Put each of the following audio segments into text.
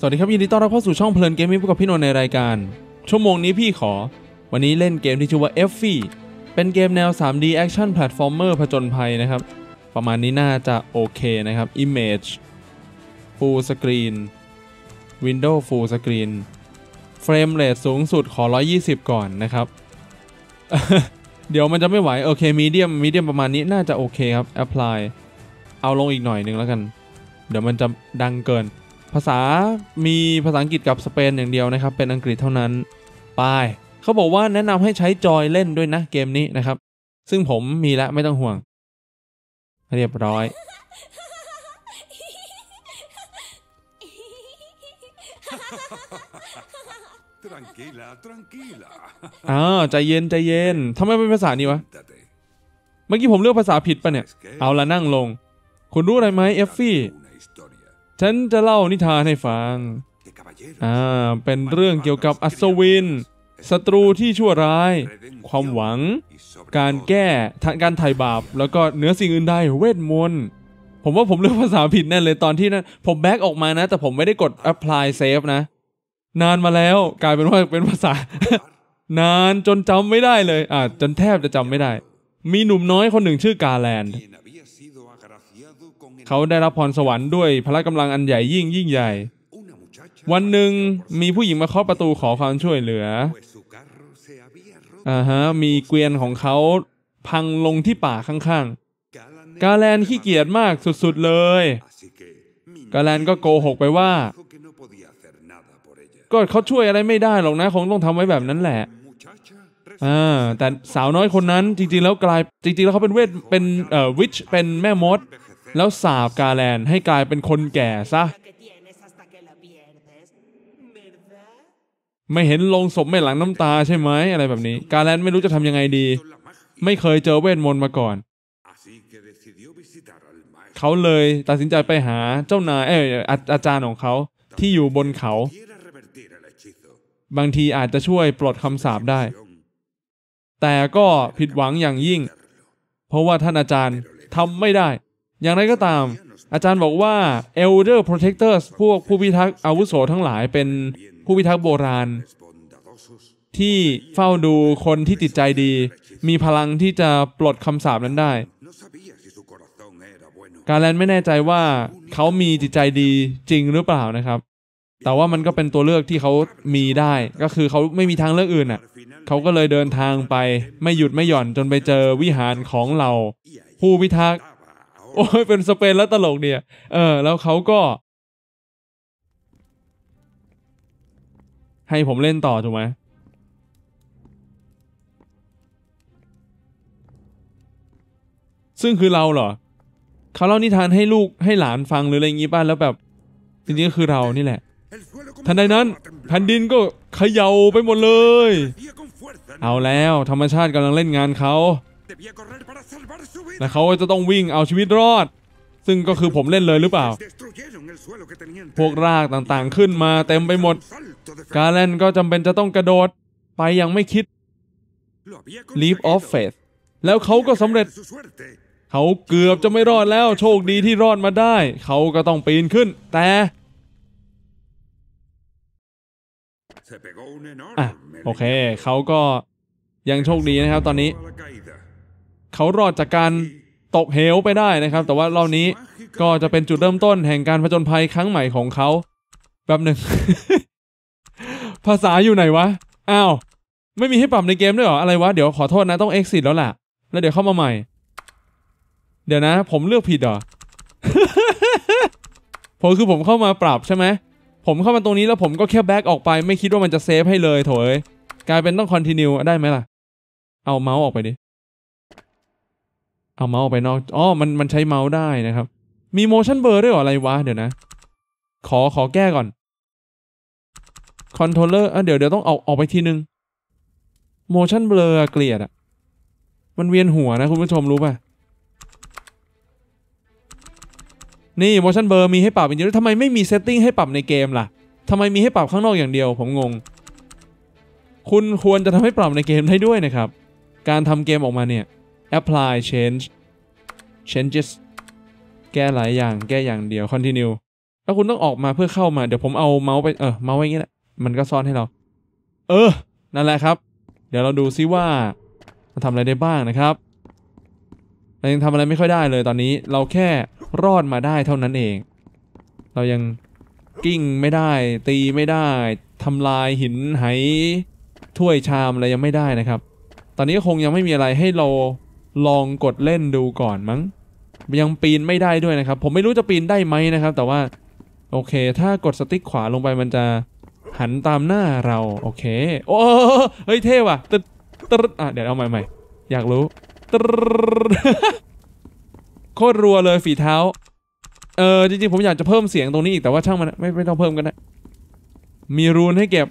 สวัสดีครับยินดีต้อนรับเข้าสู่ช่องเพลินเกมมิ่งพบกับพี่นนท์ในรายการชั่วโมงนี้พี่ขอวันนี้เล่นเกมที่ชื่อว่า Effie เป็นเกมแนว 3D Action Platformer ผจญภัยนะครับประมาณนี้น่าจะโอเคนะครับ Image Full Screen Window Full Screen Frame Rate สูงสุดขอ120ก่อนนะครับ เดี๋ยวมันจะไม่ไหวโอเค Medium ประมาณนี้น่าจะโอเคครับ Apply เอาลงอีกหน่อยนึงแล้วกันเดี๋ยวมันจะดังเกินภาษามีภาษาอังกฤษกับสเปนอย่างเดียวนะครับเป็นอังกฤษเท่านั้นไปเขาบอกว่าแนะนำให้ใช้จอยเล่นด้วยนะเกมนี้นะครับซึ่งผมมีแล้วไม่ต้องห่วงเรียบร้อยใจเย็นใจเย็นทำไมเป็นภาษานี้วะเมื่อกี้ผมเลือกภาษาผิดปะเนี่ยเอาละนั่งลงคุณรู้อะไรไหมเอฟฟี่ฉันจะเล่านิทานให้ฟังเป็นเรื่องเกี่ยวกับอัศวินศัตรูที่ชั่วร้ายความหวังการแก้การไถ่บาปแล้วก็เหนือสิ่งอื่นใดเวทมนต์ผมว่าผมเลือกภาษาผิดแน่เลยตอนที่นั้นผมแบ็กออกมานะแต่ผมไม่ได้กด apply save นะนานมาแล้วกลายเป็นว่าเป็นภาษานานจนจำไม่ได้เลยจนแทบจะจำไม่ได้มีหนุ่มน้อยคนหนึ่งชื่อกาแลนด์เขาได้รับพรสวรรค์ด้วยพละกำลังอันใหญ่ยิ่งใหญ่วันหนึ่งมีผู้หญิงมาเคาะประตูขอความช่วยเหลือมีเกวียนของเขาพังลงที่ป่าข้างๆกาแลนขี้เกียจมากสุดๆเลยกาแลนก็โกหกไปว่าก็เขาช่วยอะไรไม่ได้หรอกนะคงต้องทำไว้แบบนั้นแหละแต่สาวน้อยคนนั้นจริงๆแล้วเขาเป็นเวทเป็นวิชเป็นแม่มดแล้วสาบกาแลนให้กลายเป็นคนแก่ซะไม่เห็นลงศพไม่หลังน้ำตาใช่ไหมอะไรแบบนี้กาแลนไม่รู้จะทำยังไงดีไม่เคยเจอเวทมนต์มาก่อนเขาเลยตัดสินใจไปหาเจ้านายอาจารย์ของเขาที่อยู่บนเขาบางทีอาจจะช่วยปลดคำสาปได้แต่ก็ผิดหวังอย่างยิ่งเพราะว่าท่านอาจารย์ทำไม่ได้อย่างไรก็ตามอาจารย์บอกว่า Elder Protectors พวกผู้พิทักษ์อาวุโสทั้งหลายเป็นผู้พิทักษ์โบราณที่เฝ้าดูคนที่จิตใจดีมีพลังที่จะปลดคำสาปนั้นได้กาแลนไม่แน่ใจว่าเขามีจิตใจดีจริงหรือเปล่านะครับแต่ว่ามันก็เป็นตัวเลือกที่เขามีได้ก็คือเขาไม่มีทางเลือกอื่นเขาก็เลยเดินทางไปไม่หยุดไม่หย่อนจนไปเจอวิหารของเราผู้พิทักษ์โอ้ยเป็นสเปนแล้วตลกเนี่ยแล้วเขาก็ให้ผมเล่นต่อถูกไหมซึ่งคือเราเหรอเขาเล่านิทานให้ลูกให้หลานฟังหรืออะไรอย่างงี้บ้านแล้วแบบจริงๆก็คือเรานี่แหละทันใดนั้นแผ่นดินก็เขย่าไปหมดเลยเอาแล้วธรรมชาติกำลังเล่นงานเขาและเขาจะต้องวิ่งเอาชีวิตรอดซึ่งก็คือผมเล่นเลยหรือเปล่าพวกรากต่างๆขึ้นมาเต็มไปหมดกาแลนก็จำเป็นจะต้องกระโดดไปยังไม่คิด Leap of Faith แล้วเขาก็สำเร็จเขาเกือบจะไม่รอดแล้วโชคดีที่รอดมาได้เขาก็ต้องปีนขึ้นแต่โอเคเขาก็ยังโชคดีนะครับตอนนี้เขารอดจากการตกเหวไปได้นะครับแต่ว่ารอบนี้ก็จะเป็นจุดเริ่มต้นแห่งการผจญภัยครั้งใหม่ของเขาแบบหนึ่ง ภาษาอยู่ไหนวะอ้าวไม่มีให้ปรับในเกมด้วยเหรออะไรวะเดี๋ยวขอโทษนะต้อง exit แล้วล่ะแล้วเดี๋ยวเข้ามาใหม่เดี๋ยวนะผมเลือกผิดเหรอ ผมเข้ามาปรับใช่ไหมผมเข้ามาตรงนี้แล้วผมก็แค่แบ็กออกไปไม่คิดว่ามันจะเซฟให้เลยโถ่กลายเป็นต้อง continue ได้ไหมล่ะเอาเมาส์ออกไปดิเอาเมาส์ออกไปนอกมันใช้เมาส์ได้นะครับมี motion blur ด้วยเหรออะไรวะเดี๋ยวนะขอแก้ก่อน controller เดี๋ยวต้องออกไปทีนึง motion blur เกลียดมันเวียนหัวนะคุณผู้ชมรู้ป่ะนี่ motion blur มีให้ปรับจริงๆทำไมไม่มี setting ให้ปรับในเกมล่ะทำไมมีให้ปรับข้างนอกอย่างเดียวผมงงคุณควรจะทำให้ปรับในเกมได้ด้วยนะครับการทำเกมออกมาเนี่ยapply changes แก้หลายอย่างแก้อย่างเดียว continue แล้วคุณต้องออกมาเพื่อเข้ามาเดี๋ยวผมเอาเมาส์ไปเมาส์ไว้อย่างนี้แหละมันก็ซ่อนให้เรานั่นแหละครับเดี๋ยวเราดูซิว่ามันทำอะไรได้บ้างนะครับเรายังทำอะไรไม่ค่อยได้เลยตอนนี้เราแค่รอดมาได้เท่านั้นเองเรายังกิ้งไม่ได้ตีไม่ได้ทำลายหินไหถ้วยชามอะไรยังไม่ได้นะครับตอนนี้คงยังไม่มีอะไรให้เราลองกดเล่นดูก่อนมั้งยังปีนไม่ได้ด้วยนะครับผมไม่รู้จะปีนได้ไหมนะครับแต่ว่าโอเคถ้ากดสติ๊กขวาลงไปมันจะหันตามหน้าเราโอเคโอ้เฮ้ยเท่ว่ะตึ๊ดตึ๊ดเดี๋ยวเอาใหม่ๆอยากรู้ตึ๊ดโคตรรัวเลยฝีเท้าจริงๆผมอยากจะเพิ่มเสียงตรงนี้อีกแต่ว่าช่างมันไม่ต้องเพิ่มกันนะมีรูนให้เก็บ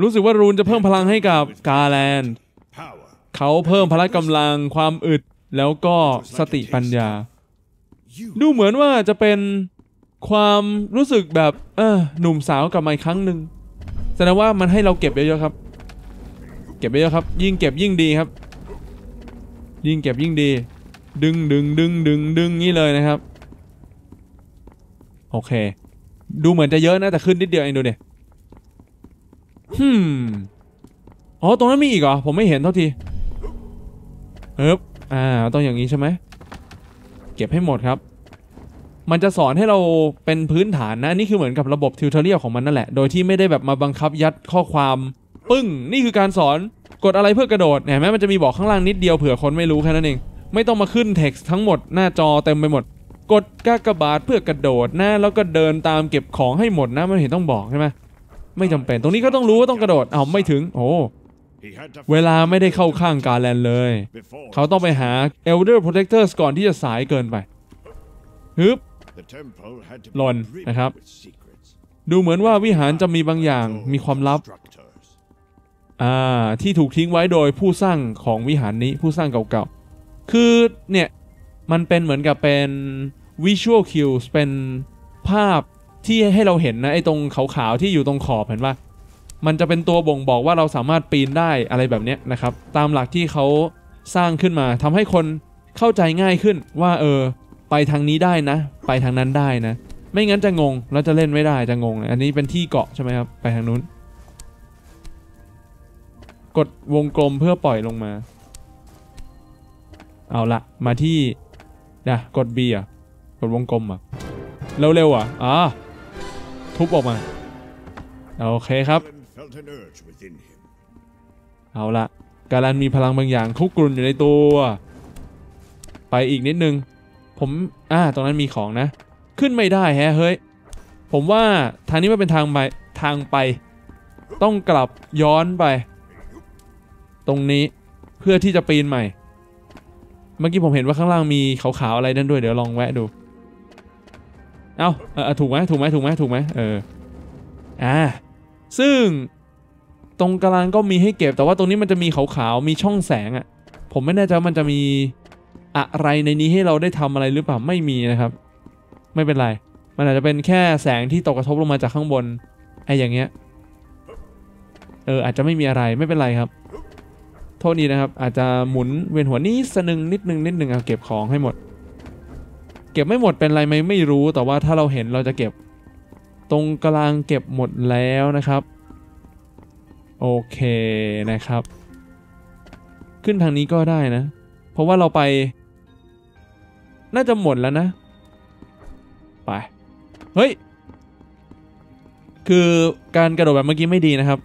รู้สึกว่ารูนจะเพิ่มพลังให้กับกาแลนด์เขาเพิ่มพละกำลังความอึดแล้วก็สติปัญญาดูเหมือนว่าจะเป็นความรู้สึกแบบหนุ่มสาวกลับมาอีกครั้งหนึ่งแสดงว่ามันให้เราเก็บเยอะๆครับเก็บเยอะๆครับยิ่งเก็บยิ่งดีครับยิ่งเก็บยิ่งดีดึงดึงนี่เลยนะครับโอเคดูเหมือนจะเยอะนะแต่ขึ้นนิดเดียวเองดูเนี่ยอ๋อตรงนั้นมีอีกเหรอผมไม่เห็นเท่าทีต้องอย่างนี้ใช่ไหมเก็บให้หมดครับมันจะสอนให้เราเป็นพื้นฐานนะนี่คือเหมือนกับระบบทิวทอเรียลของมันนั่นแหละโดยที่ไม่ได้แบบมาบังคับยัดข้อความปึ้งนี่คือการสอนกดอะไรเพื่อกระโดดเห็นไหมมันจะมีบอกข้างล่างนิดเดียวเผื่อคนไม่รู้แค่นั้นเองไม่ต้องมาขึ้นเท็กซ์ทั้งหมดหน้าจอเต็มไปหมดกดกากบาทเพื่อกระโดดนะแล้วก็เดินตามเก็บของให้หมดนะมันเห็นต้องบอกใช่ไหมไม่จำเป็นตรงนี้ก็ต้องรู้ว่าต้องกระโดดเอาไม่ถึงโอ้เวลาไม่ได้เข้าข้างกาแลนเลยเขาต้องไปหา Elder Protectors ก่อนที่จะสายเกินไปฮึบหล่นนะครับดูเหมือนว่าวิหารจะมีบางอย่างมีความลับที่ถูกทิ้งไว้โดยผู้สร้างของวิหารนี้ผู้สร้างเก่าๆคือเนี่ยมันเป็นเหมือนกับเป็น Visual Cues เป็นภาพที่ให้เราเห็นนะไอ้ตรงขาวๆที่อยู่ตรงขอบเห็นป่ะมันจะเป็นตัวบ่งบอกว่าเราสามารถปีนได้อะไรแบบนี้นะครับตามหลักที่เขาสร้างขึ้นมาทำให้คนเข้าใจง่ายขึ้นว่าไปทางนี้ได้นะไปทางนั้นได้นะไม่งั้นจะงงแล้วจะเล่นไม่ได้จะงงอันนี้เป็นที่เกาะใช่ไหมครับไปทางนู้นกดวงกลมเพื่อปล่อยลงมาเอาละมาที่นะกด B อ่ะกดวงกลมอ่ะเร็วๆอ่ะทุบออกมาโอเคครับเอาละกาลันมีพลังบางอย่างคุกรุ่นอยู่ในตัวไปอีกนิดนึงผมตรงนั้นมีของนะขึ้นไม่ได้แฮะเฮ้ยผมว่าทางนี้มันเป็นทางไปต้องกลับย้อนไปตรงนี้เพื่อที่จะปีนใหม่เมื่อกี้ผมเห็นว่าข้างล่างมีขาวๆอะไรนั่นด้วยเดี๋ยวลองแวะดูถูกไหมซึ่งตรงกลางก็มีให้เก็บแต่ว่าตรงนี้มันจะมีขาวๆมีช่องแสงอ่ะผมไม่แน่ใจว่ามันจะมีอะไรในนี้ให้เราได้ทำอะไรหรือเปล่าไม่มีนะครับไม่เป็นไรมันอาจจะเป็นแค่แสงที่ตกกระทบลงมาจากข้างบนอย่างเงี้ยอาจจะไม่มีอะไรไม่เป็นไรครับโทษนี้นะครับอาจจะหมุนเวียนหัวนี้นิดนึงเอาเก็บของให้หมดเก็บไม่หมดเป็นไรไหมไม่รู้แต่ว่าถ้าเราเห็นเราจะเก็บตรงกลางเก็บหมดแล้วนะครับโอเคนะครับขึ้นทางนี้ก็ได้นะเพราะว่าเราไปน่าจะหมดแล้วนะไปเฮ้ยคือการกระโดดแบบเมื่อกี้ไม่ดีนะครับ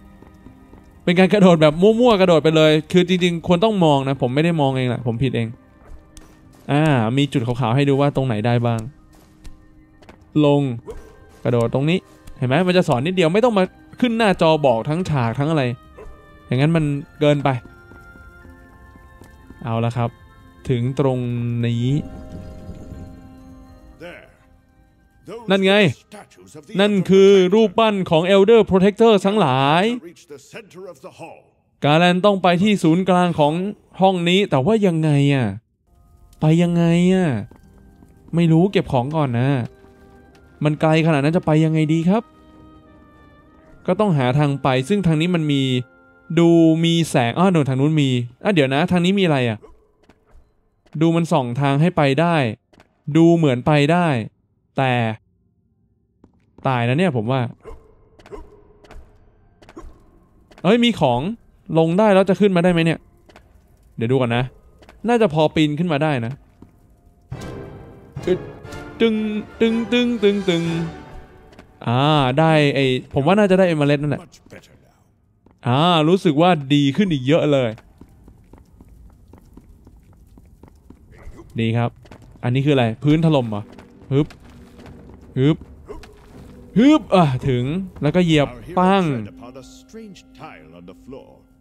เป็นการกระโดดแบบมั่วๆกระโดดไปเลยคือจริงๆควรต้องมองนะผมไม่ได้มองเองแหละผมผิดเองมีจุดขาวๆให้ดูว่าตรงไหนได้บ้างลงกระโดดตรงนี้เห็นไหมมันจะสอนนิดเดียวไม่ต้องมาขึ้นหน้าจอบอกทั้งฉากทั้งอะไรอย่างนั้นมันเกินไปเอาละครับถึงตรงนี้นั่นไงนั่นคือรูปปั้นของ Elder Protector ทั้งหลายกาแลนต้องไปที่ศูนย์กลางของห้องนี้แต่ว่ายังไงไปยังไงไม่รู้เก็บของก่อนนะมันไกลขนาดนั้นจะไปยังไงดีครับก็ต้องหาทางไปซึ่งทางนี้มันมีดูมีแสงโน่นทางนู้นมีเดี๋ยวนะทางนี้มีอะไรดูมันส่องทางให้ไปได้ ดูเหมือนไปได้แต่ตายนะเนี่ยผมว่าเอ้ยมีของลงได้แล้วจะขึ้นมาได้ไหมเนี่ยเดี๋ยวดูก่อนนะน่าจะพอปีนขึ้นมาได้นะตึงตึงตึงตึงตึงได้ไอผมว่าน่าจะได้เมล็ดนั่นแหละรู้สึกว่าดีขึ้นอีกเยอะเลยดีครับอันนี้คืออะไรพื้นถล่มเหรอฮึบฮึบฮึบถึงแล้วก็เหยียบปั้ง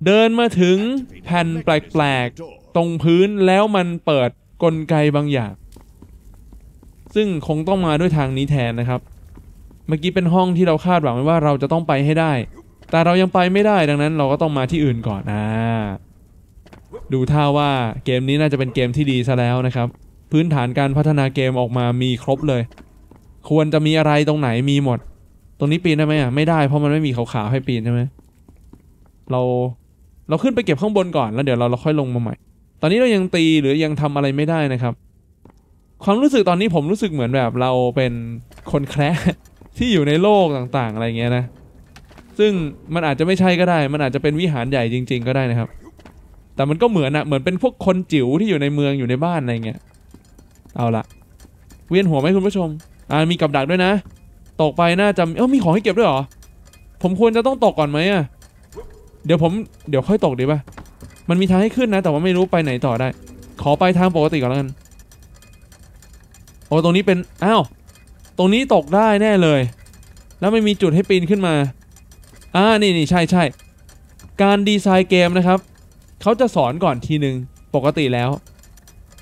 เดินมาถึงแผ่นแปลกๆตรงพื้นแล้วมันเปิดกลไกบางอย่างซึ่งคงต้องมาด้วยทางนี้แทนนะครับเมื่อกี้เป็นห้องที่เราคาดหวังไว้ว่าเราจะต้องไปให้ได้แต่เรายังไปไม่ได้ดังนั้นเราก็ต้องมาที่อื่นก่อนดูท่าว่าเกมนี้น่าจะเป็นเกมที่ดีซะแล้วนะครับพื้นฐานการพัฒนาเกมออกมามีครบเลยควรจะมีอะไรตรงไหนมีหมดตรงนี้ปีนได้ไหมไม่ได้เพราะมันไม่มีขาวๆให้ปีนใช่ไหมเราขึ้นไปเก็บข้างบนก่อนแล้วเดี๋ยวเราค่อยลงมาใหม่ตอนนี้เรายังตีหรือยังทำอะไรไม่ได้นะครับความรู้สึกตอนนี้ผมรู้สึกเหมือนแบบเราเป็นคนแคระที่อยู่ในโลกต่างๆอะไรเงี้ยนะซึ่งมันอาจจะไม่ใช่ก็ได้มันอาจจะเป็นวิหารใหญ่จริงๆก็ได้นะครับแต่มันก็เหมือนเป็นพวกคนจิ๋วที่อยู่ในเมืองอยู่ในบ้านอะไรเงี้ยเอาละเวียนหัวไหมคุณผู้ชมมีกับดักด้วยนะตกไปน่าจะมีของให้เก็บด้วยเหรอผมควรจะต้องตกก่อนไหมเดี๋ยวค่อยตกดีป่ะมันมีทางให้ขึ้นนะแต่ว่าไม่รู้ไปไหนต่อได้ขอไปทางปกติก่อนแล้วกันโอ้ตรงนี้เป็นตรงนี้ตกได้แน่เลยแล้วไม่มีจุดให้ปีนขึ้นมานี่ใช่การดีไซน์เกมนะครับเขาจะสอนก่อนทีนึงปกติแล้ว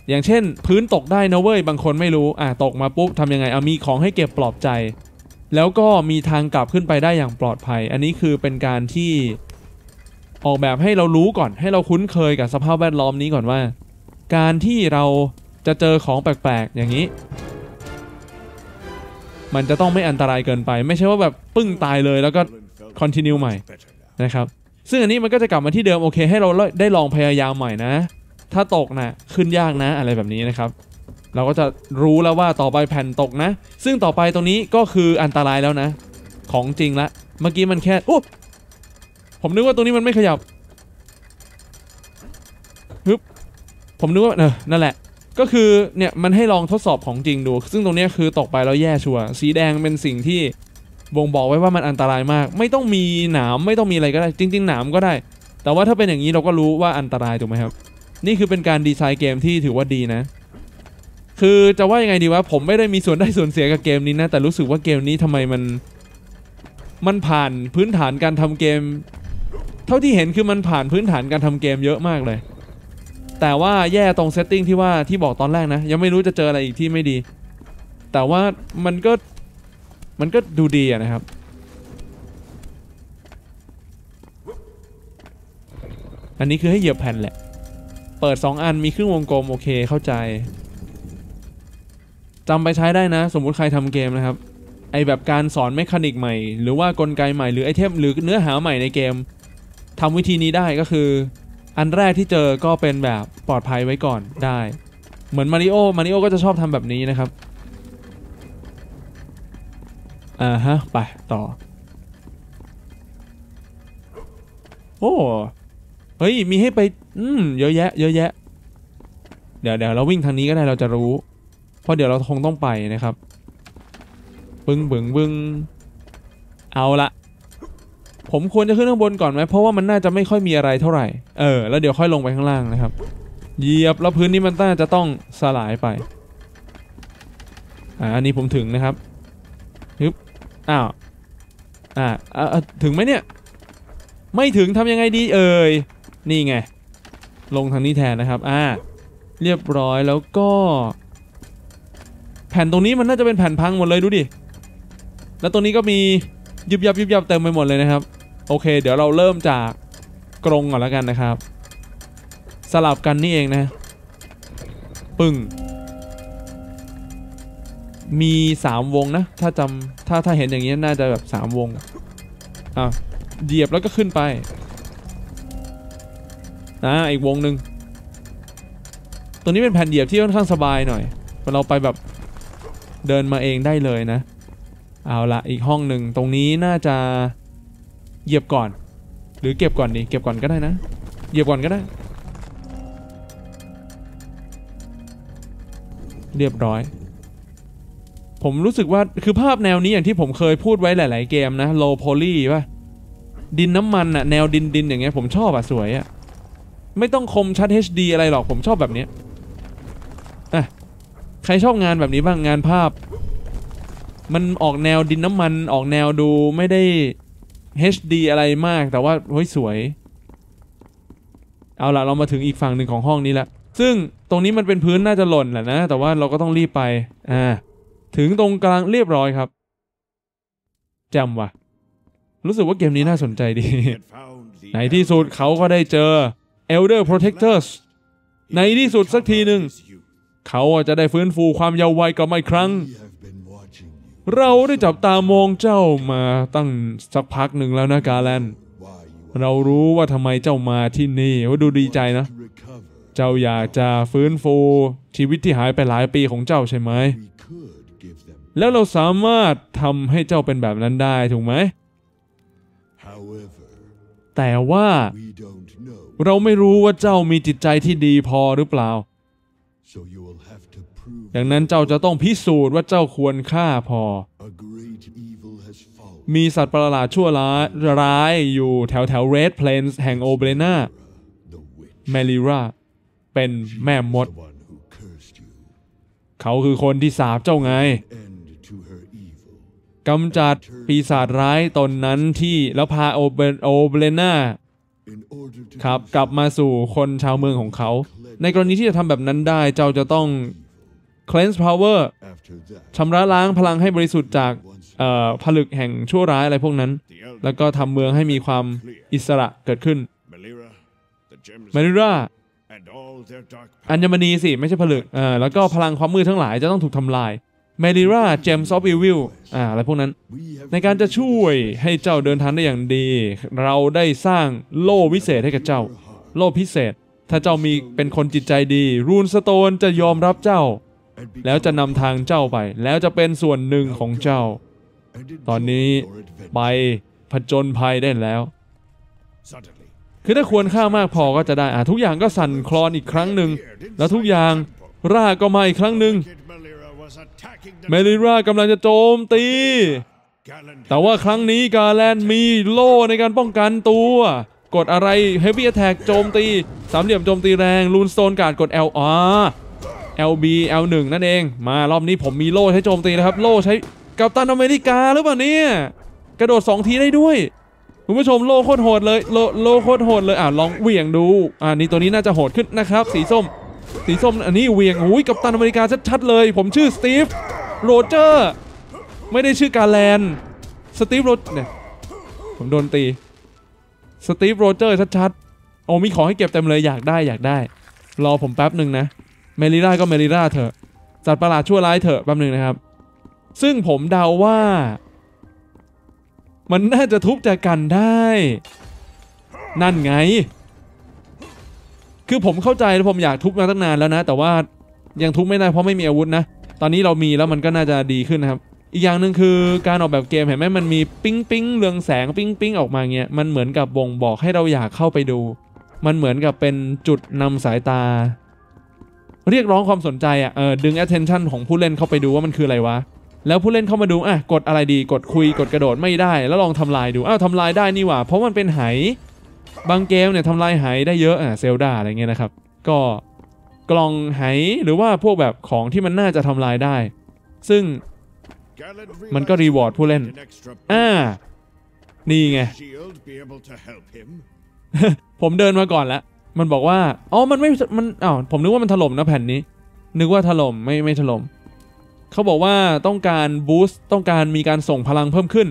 อย่างเช่นพื้นตกได้นะเว้ยบางคนไม่รู้ตกมาปุ๊บทำยังไงมีของให้เก็บปลอบใจแล้วก็มีทางกลับขึ้นไปได้อย่างปลอดภัยอันนี้คือเป็นการที่ออกแบบให้เรารู้ก่อนให้เราคุ้นเคยกับสภาพแวดล้อมนี้ก่อนว่าการที่เราจะเจอของแปลกๆอย่างนี้มันจะต้องไม่อันตรายเกินไปไม่ใช่ว่าแบบปึ้งตายเลยแล้วก็คอนติเนียใหม่นะครับซึ่งอันนี้มันก็จะกลับมาที่เดิมโอเคให้เราได้ลองพยายามใหม่นะถ้าตกนะขึ้นยากนะอะไรแบบนี้นะครับเราก็จะรู้แล้วว่าต่อไปแผ่นตกนะซึ่งต่อไปตรงนี้ก็คืออันตรายแล้วนะของจริงละเมื่อกี้มันแค่ผมนึกว่าตรงนี้มันไม่ขยับฮึบผมนึกว่านั่นแหละก็คือเนี่ยมันให้ลองทดสอบของจริงดูซึ่งตรงนี้คือตกไปแล้วแย่ชัวร์สีแดงเป็นสิ่งที่บ่งบอกไว้ว่ามันอันตรายมากไม่ต้องมีหนามไม่ต้องมีอะไรก็ได้จริงๆหนามก็ได้แต่ว่าถ้าเป็นอย่างนี้เราก็รู้ว่าอันตรายถูกไหมครับนี่คือเป็นการดีไซน์เกมที่ถือว่าดีนะคือจะว่ายังไงดีวะผมไม่ได้มีส่วนได้ส่วนเสียกับเกมนี้นะแต่รู้สึกว่าเกมนี้ทำไมมันผ่านพื้นฐานการทำเกมเท่าที่เห็นคือมันผ่านพื้นฐานการทำเกมเยอะมากเลยแต่ว่าแย่ตรงเซตติ้งที่ว่าที่บอกตอนแรกนะยังไม่รู้จะเจออะไรอีกที่ไม่ดีแต่ว่ามันก็ดูดีนะครับอันนี้คือให้เหยียบแผ่นแหละเปิด2อันมีครึ่งวงกลมโอเคเข้าใจจำไปใช้ได้นะสมมุติใครทำเกมนะครับไอแบบการสอนเมคานิกใหม่หรือว่ากลไกใหม่หรือไอเทมหรือเนื้อหาใหม่ในเกมทำวิธีนี้ได้ก็คืออันแรกที่เจอก็เป็นแบบปลอดภัยไว้ก่อนได้เหมือนมาริโอก็จะชอบทำแบบนี้นะครับไปต่อโอ้เฮ้ยมีให้ไปเยอะแยะเยอะแยะเดี๋ยวเราวิ่งทางนี้ก็ได้เราจะรู้เพราะเดี๋ยวเราคงต้องไปนะครับบึ้งเอาละผมควรจะขึ้นข้างบนก่อนไหมเพราะว่ามันน่าจะไม่ค่อยมีอะไรเท่าไหร่แล้วเดี๋ยวค่อยลงไปข้างล่างนะครับเหยียบแล้วพื้นนี้มันน่าจะต้องสลายไปอันนี้ผมถึงนะครับฮึบถึงไหมเนี่ยไม่ถึงทำยังไงดีเอ่ยนี่ไงลงทางนี้แทนนะครับเรียบร้อยแล้วก็แผ่นตรงนี้มันน่าจะเป็นแผ่นพังหมดเลยดูดิแล้วตรงนี้ก็มียุบยับเต็มไปหมดเลยนะครับโอเคเดี๋ยวเราเริ่มจากกรงก่อนแล้วกันนะครับสลับกันนี่เองนะปึ้งมี3วงนะถ้าจำถ้าเห็นอย่างนี้น่าจะแบบ3วงเหยียบแล้วก็ขึ้นไปอีกวงหนึ่งตัวนี้เป็นแผ่นเหยียบที่ค่อนข้างสบายหน่อยเราไปแบบ เดินมาเองได้เลยนะเอาละอีกห้องหนึ่งตรงนี้น่าจะเหยียบก่อนหรือเก็บก่อนดีเก็บก่อนก็ได้นะเหยียบก่อนก็ได้เรียบร้อยผมรู้สึกว่าคือภาพแนวนี้อย่างที่ผมเคยพูดไว้หลายๆเกมนะ low poly ป่ะดินน้ำมันอะแนวดินอย่างเงี้ยผมชอบอะสวยอะไม่ต้องคมชัด HD อะไรหรอกผมชอบแบบนี้อ่ะใครชอบงานแบบนี้บ้างงานภาพมันออกแนวดินน้ำมันออกแนวดูไม่ได้ HD อะไรมากแต่ว่าเฮ้ยสวยเอาล่ะเรามาถึงอีกฝั่งหนึ่งของห้องนี้ละซึ่งตรงนี้มันเป็นพื้นน่าจะหล่นแหละนะแต่ว่าเราก็ต้องรีบไปถึงตรงกลางเรียบร้อยครับจำว่ะรู้สึกว่าเกมนี้น่าสนใจดี ในที่สุดเขาก็ได้เจอ Elder Protectors ในที่สุดสักทีหนึ่งเขาจะได้ฟื้นฟูความเยาว์วัยกลับมาอีกครั้งเราได้จับตามองเจ้ามาตั้งสักพักหนึ่งแล้วนะกาแลนเรารู้ว่าทำไมเจ้ามาที่นี่ว่าดูดีใจนะเจ้าอยากจะฟื้นฟูชีวิตที่หายไปหลายปีของเจ้าใช่ไหมแล้วเราสามารถทำให้เจ้าเป็นแบบนั้นได้ถูกไหมแต่ว่าเราไม่รู้ว่าเจ้ามีจิตใจที่ดีพอหรือเปล่าดังนั้นเจ้าจะต้องพิสูจน์ว่าเจ้าควรค่าพอมีสัตว์ประหลาดชั่วร้ายอยู่แถวเรดเพลนส์แห่งโอเบรนาเมลิราเป็นแม่มดเขาคือคนที่สาปเจ้าไงกำจัดปีศาจร้ายตนนั้นที่แล้วพาโอเบรนาครับกลับมาสู่คนชาวเมืองของเขาในกรณีที่จะทำแบบนั้นได้เจ้าจะต้อง cleanse power ชำระล้างพลังให้บริสุทธิ์จากผลึกแห่งชั่วร้ายอะไรพวกนั้นแล้วก็ทำเมืองให้มีความอิสระเกิดขึ้นเมลิราอัญมณีสิไม่ใช่ผลึกแล้วก็พลังความมืดทั้งหลายจะต้องถูกทำลายเมลิราเจมส์ออฟอีวิลอะไรพวกนั้นในการจะช่วยให้เจ้าเดินทางได้อย่างดีเราได้สร้างโล่วิเศษให้กับเจ้าโล่พิเศษถ้าเจ้ามีเป็นคนจิตใจดีรูนสโตนจะยอมรับเจ้าแล้วจะนำทางเจ้าไปแล้วจะเป็นส่วนหนึ่งของเจ้าตอนนี้ไปผจญภัยได้แล้วคือถ้าควรค่ามากพอก็จะได้ทุกอย่างก็สั่นคลอนอีกครั้งหนึ่งแล้วทุกอย่างร่าก็มาอีกครั้งหนึ่งเมลิรากำลังจะโจมตีแต่ว่าครั้งนี้กาแลนมีโล่ในการป้องกันตัวกดอะไรเฮฟวี่แอทแทกโจมตีสามเหลี่ยมโจมตีแรงลูนสโตนการกด LB L1 นั่นเองมารอบนี้ผมมีโล่ใช้โจมตีนะครับโล่ใช้กัปตันอเมริกาหรือเปล่าเนี่ยกระโดด2ทีได้ด้วยคุณผู้ชมโลโคตรโหดเลยโลโคตรโหดเลยลองเหวี่ยงดูนี่ตัวนี้น่าจะโหดขึ้นนะครับสีส้มอันนี้เหวี่ยงอุ้ยกัปตันอเมริกาชัดๆเลยผมชื่อสตีฟโรเจอร์ไม่ได้ชื่อกาแลนสตีฟโรเนี่ยผมโดนตีสตีฟโรเจอร์ชัดๆโอ้มีของให้เก็บเต็มเลยอยากได้รอผมแป๊บหนึ่งนะเมลิราก็เมลิราเถอะจัดประหลาดชั่วร้ายเถอะแป๊บหนึ่งนะครับซึ่งผมเดาว่ามันน่าจะทุบจากกันได้นั่นไงคือผมเข้าใจแล้วผมอยากทุบมาตั้งนานแล้วนะแต่ว่ายังทุบไม่ได้เพราะไม่มีอาวุธนะตอนนี้เรามีแล้วมันก็น่าจะดีขึ้นนะครับอีกอย่างหนึ่งคือการออกแบบเกมเห็นไหมมันมีปิ๊งเรืองแสงปิ๊งออกมาเงี้ยมันเหมือนกับบ่งบอกให้เราอยากเข้าไปดูมันเหมือนกับเป็นจุดนำสายตาเรียกร้องความสนใจดึง attention ของผู้เล่นเข้าไปดูว่ามันคืออะไรวะแล้วผู้เล่นเข้ามาดูกดอะไรดีกดคุยกดกระโดดไม่ได้แล้วลองทำลายดูทำลายได้นี่หว่าเพราะมันเป็นไหบางเกมเนี่ยทำลายไหได้เยอะเซลดาอะไรเงี้ยนะครับก็กล่องไหหรือว่าพวกแบบของที่มันน่าจะทำลายได้ซึ่งมันก็รีวอร์ดผู้เล่นนี่ไง ผมเดินมาก่อนแล้วมันบอกว่ามันไม่มันผมนึกว่ามันถล่มนะแผ่นนี้นึกว่าถล่มไม่ถล่มเขาบอกว่าต้องการบูสต์ต้องการมีการส่งพลังเพิ่มขึ้น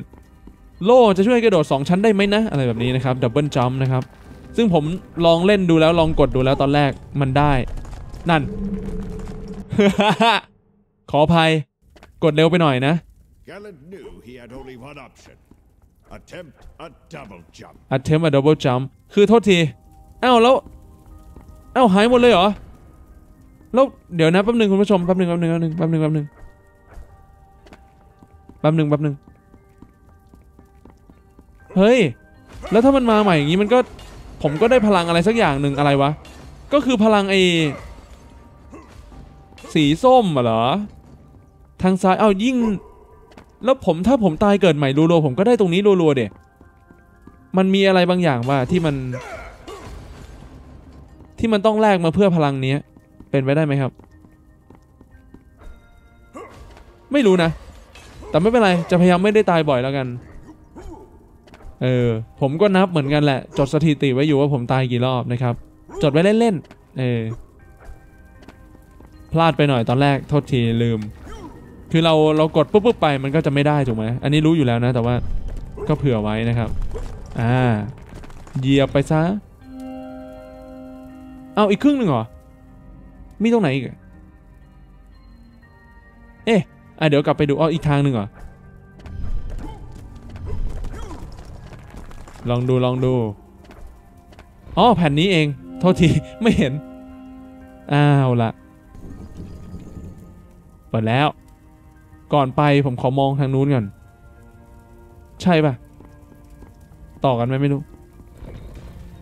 โล่จะช่วยกระโดด2ชั้นได้ไหมนะอะไรแบบนี้นะครับดับเบิลจัมป์นะครับซึ่งผมลองเล่นดูแล้วลองกดดูแล้วตอนแรกมันได้นั่น ขออภัยกดเร็วไปหน่อยนะattempt a double jump คือโทษทีแล้วหายหมดเลยเหรอแล้วเดี๋ยวนะแป๊บนึงคุณผู้ชมแป๊บนึง แป๊บหนึ่งเฮ้ยแล้วถ้ามันมาใหม่อย่างนี้มันก็ผมก็ได้พลังอะไรสักอย่างหนึ่งอะไรวะก็คือพลังไอ้สีส้มเหรอทางซ้ายเอายิ่งแล้วผมถ้าผมตายเกิดใหม่รัวๆผมก็ได้ตรงนี้รัวๆเด็กมันมีอะไรบางอย่างว่าที่มันต้องแลกมาเพื่อพลังนี้เป็นไปได้ไหมครับไม่รู้นะแต่ไม่เป็นไรจะพยายามไม่ได้ตายบ่อยแล้วกันผมก็นับเหมือนกันแหละจดสถิติไว้อยู่ว่าผมตายกี่รอบนะครับจดไว้เล่นๆพลาดไปหน่อยตอนแรกโทษทีลืมคือเรากดปุ๊บไปมันก็จะไม่ได้ถูกไหมอันนี้รู้อยู่แล้วนะแต่ว่าก็เผื่อไว้นะครับเหยียบไปซะเอาอีกครึ่งหนึ่งเหรอมีตรงไหนอีกเดี๋ยวกลับไปดูอีกทางหนึ่งเหรอลองดูแผ่นนี้เองโทษทีไม่เห็นอ้าวละเปิดแล้วก่อนไปผมขอมองทางนู้นก่อนใช่ป่ะต่อกันไหมไม่รู้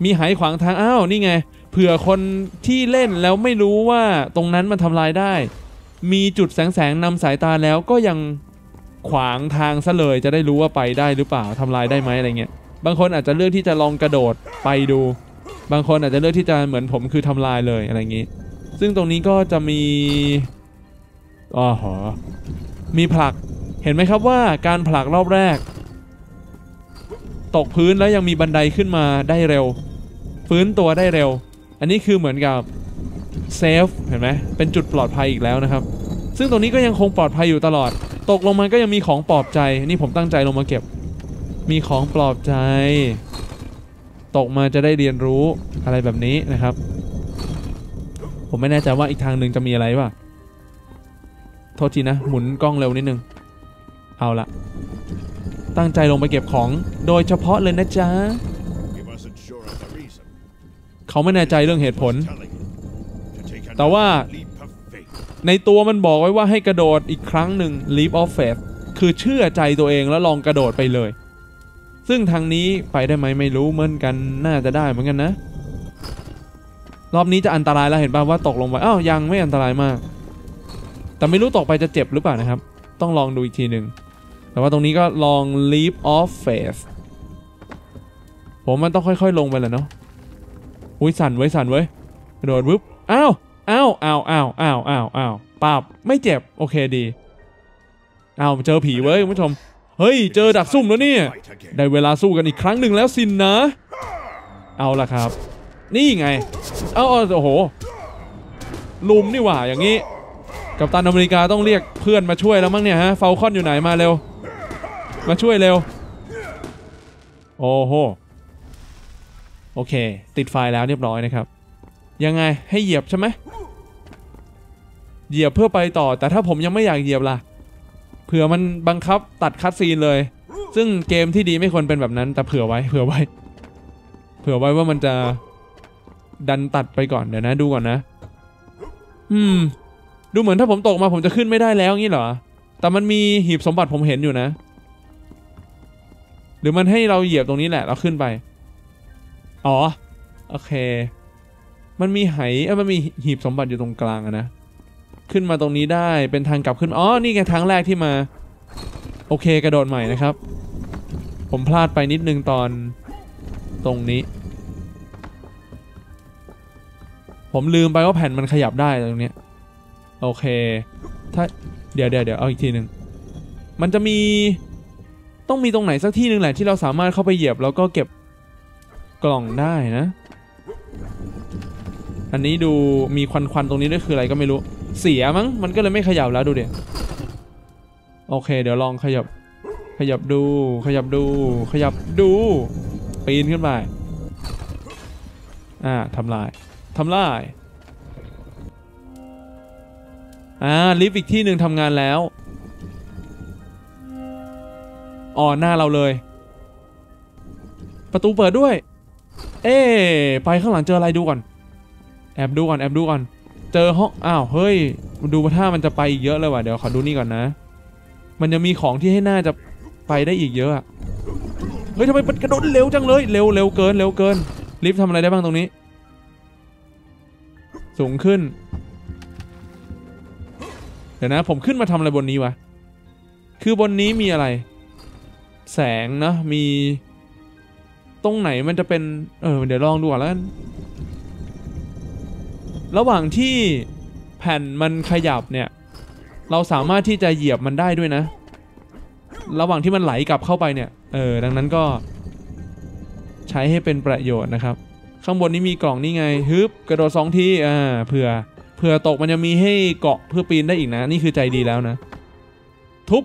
มีหายขวางทางอ้าวนี่ไงเผื่อคนที่เล่นแล้วไม่รู้ว่าตรงนั้นมันทำลายได้มีจุดแสงนำสายตาแล้วก็ยังขวางทางซะเลยจะได้รู้ว่าไปได้หรือเปล่าทำลายได้ไหมอะไรเงี้ยบางคนอาจจะเลือกที่จะลองกระโดดไปดูบางคนอาจจะเลือกที่จะเหมือนผมคือทำลายเลยอะไรอย่างงี้ซึ่งตรงนี้ก็จะมีมีผลักเห็นไหมครับว่าการผลักรอบแรกตกพื้นแล้วยังมีบันไดขึ้นมาได้เร็วฟื้นตัวได้เร็วอันนี้คือเหมือนกับเซฟเห็นไหมเป็นจุดปลอดภัยอีกแล้วนะครับซึ่งตรงนี้ก็ยังคงปลอดภัยอยู่ตลอดตกลงมาก็ยังมีของปลอบใจนี่ผมตั้งใจลงมาเก็บมีของปลอบใจตกมาจะได้เรียนรู้อะไรแบบนี้นะครับผมไม่แน่ใจว่าอีกทางหนึ่งจะมีอะไรป่ะโทษทีนะหมุนกล้องเร็วนิดนึงเอาละตั้งใจลงไปเก็บของโดยเฉพาะเลยนะจ๊ะเขาไม่แน่ใจเรื่องเหตุผลแต่ว่าในตัวมันบอกไว้ว่าให้กระโดดอีกครั้งหนึ่ง leap of faith คือเชื่อใจตัวเองแล้วลองกระโดดไปเลยซึ่งทางนี้ไปได้ไหมไม่รู้เหมือนกันน่าจะได้เหมือนกันนะรอบนี้จะอันตรายแล้วเห็นป่ะว่าตกลงไปอ้าวยังไม่อันตรายมากแต่ไม่รู้ตกไปจะเจ็บหรือเปล่านะครับต้องลองดูอีกทีหนึ่งแต่ว่าตรงนี้ก็ลอง leap of faith ผมมันต้องค่อยๆลงไปแหละเนาะอุ้ยสั่นไว้กระโดดปุ๊บอ้าวปับไม่เจ็บโอเคดีเอาเจอผีเว้ยคุณผู้ชมเฮ้ยเจอดักซุ่มแล้วเนี่ยได้เวลาสู้กันอีกครั้งหนึ่งแล้วสินนะเอาล่ะครับนี่ไงโอ้โหลุมนี่หว่าอย่างนี้กัปตันอเมริกาต้องเรียกเพื่อนมาช่วยแล้วมั้งเนี่ยฮะเฟลคอนอยู่ไหนมาเร็วมาช่วยเร็วโอ้โหโอเคติดไฟแล้วเรียบร้อยนะครับยังไงให้เหยียบใช่ไหมเหยียบเพื่อไปต่อแต่ถ้าผมยังไม่อยากเหยียบล่ะเผื่อมันบังคับตัดคัตซีนเลยซึ่งเกมที่ดีไม่ควรเป็นแบบนั้นแต่เผื่อไว้ว่ามันจะดันตัดไปก่อนเดี๋ยวนะดูก่อนนะดูเหมือนถ้าผมตกมาผมจะขึ้นไม่ได้แล้วงี้เหรอแต่มันมีหีบสมบัติผมเห็นอยู่นะหรือมันให้เราเหยียบตรงนี้แหละเราขึ้นไปอ๋อโอเคมันมีมันมีหีบสมบัติอยู่ตรงกลางนะขึ้นมาตรงนี้ได้เป็นทางกลับขึ้นนี่ไงทางแรกที่มาโอเคกระโดดใหม่นะครับผมพลาดไปนิดนึงตอนตรงนี้ผมลืมไปว่าแผ่นมันขยับได้ตรงนี้โอเคถ้าเดี๋ยวเอาอีกทีหนึ่งมันจะมีต้องมีตรงไหนสักที่หนึ่งแหละที่เราสามารถเข้าไปเหยียบแล้วก็เก็บกล่องได้นะอันนี้ดูมีควันตรงนี้ด้วยคืออะไรก็ไม่รู้เสียมั้งมันก็เลยไม่ขยับแล้วดูดิโอเคเดี๋ยวลองขยับดูปีนขึ้นไปทำลายลิฟต์อีกที่หนึ่งทำงานแล้วหน้าเราเลยประตูเปิดด้วยไปข้างหลังเจออะไรดูก่อนแอบดูก่อนเจอห้องอ้าวเฮ้ยดูท่ามันจะไปอีกเยอะเลยว่ะเดี๋ยวขอดูนี่ก่อนนะ มันยังมีของที่ให้น่าจะไปได้อีกเยอะอะเฮ้ยทำไมมันกระโดดเร็วจังเลยเร็วเกินลิฟต์ทำอะไรได้บ้างตรงนี้สูงขึ้นเดี๋ยวนะผมขึ้นมาทำอะไรบนนี้วะคือบนนี้มีอะไรแสงนะมีตรงไหนมันจะเป็นเดี๋ยวลองดูก่อนแล้วกันระหว่างที่แผ่นมันขยับเนี่ยเราสามารถที่จะเหยียบมันได้ด้วยนะระหว่างที่มันไหลกลับเข้าไปเนี่ยดังนั้นก็ใช้ให้เป็นประโยชน์นะครับข้างบนนี้มีกล่องนี่ไงฮึบกระโดด2ทีเผื่อตกมันจะมีให้เกาะเพื่อปีนได้อีกนะนี่คือใจดีแล้วนะทุบ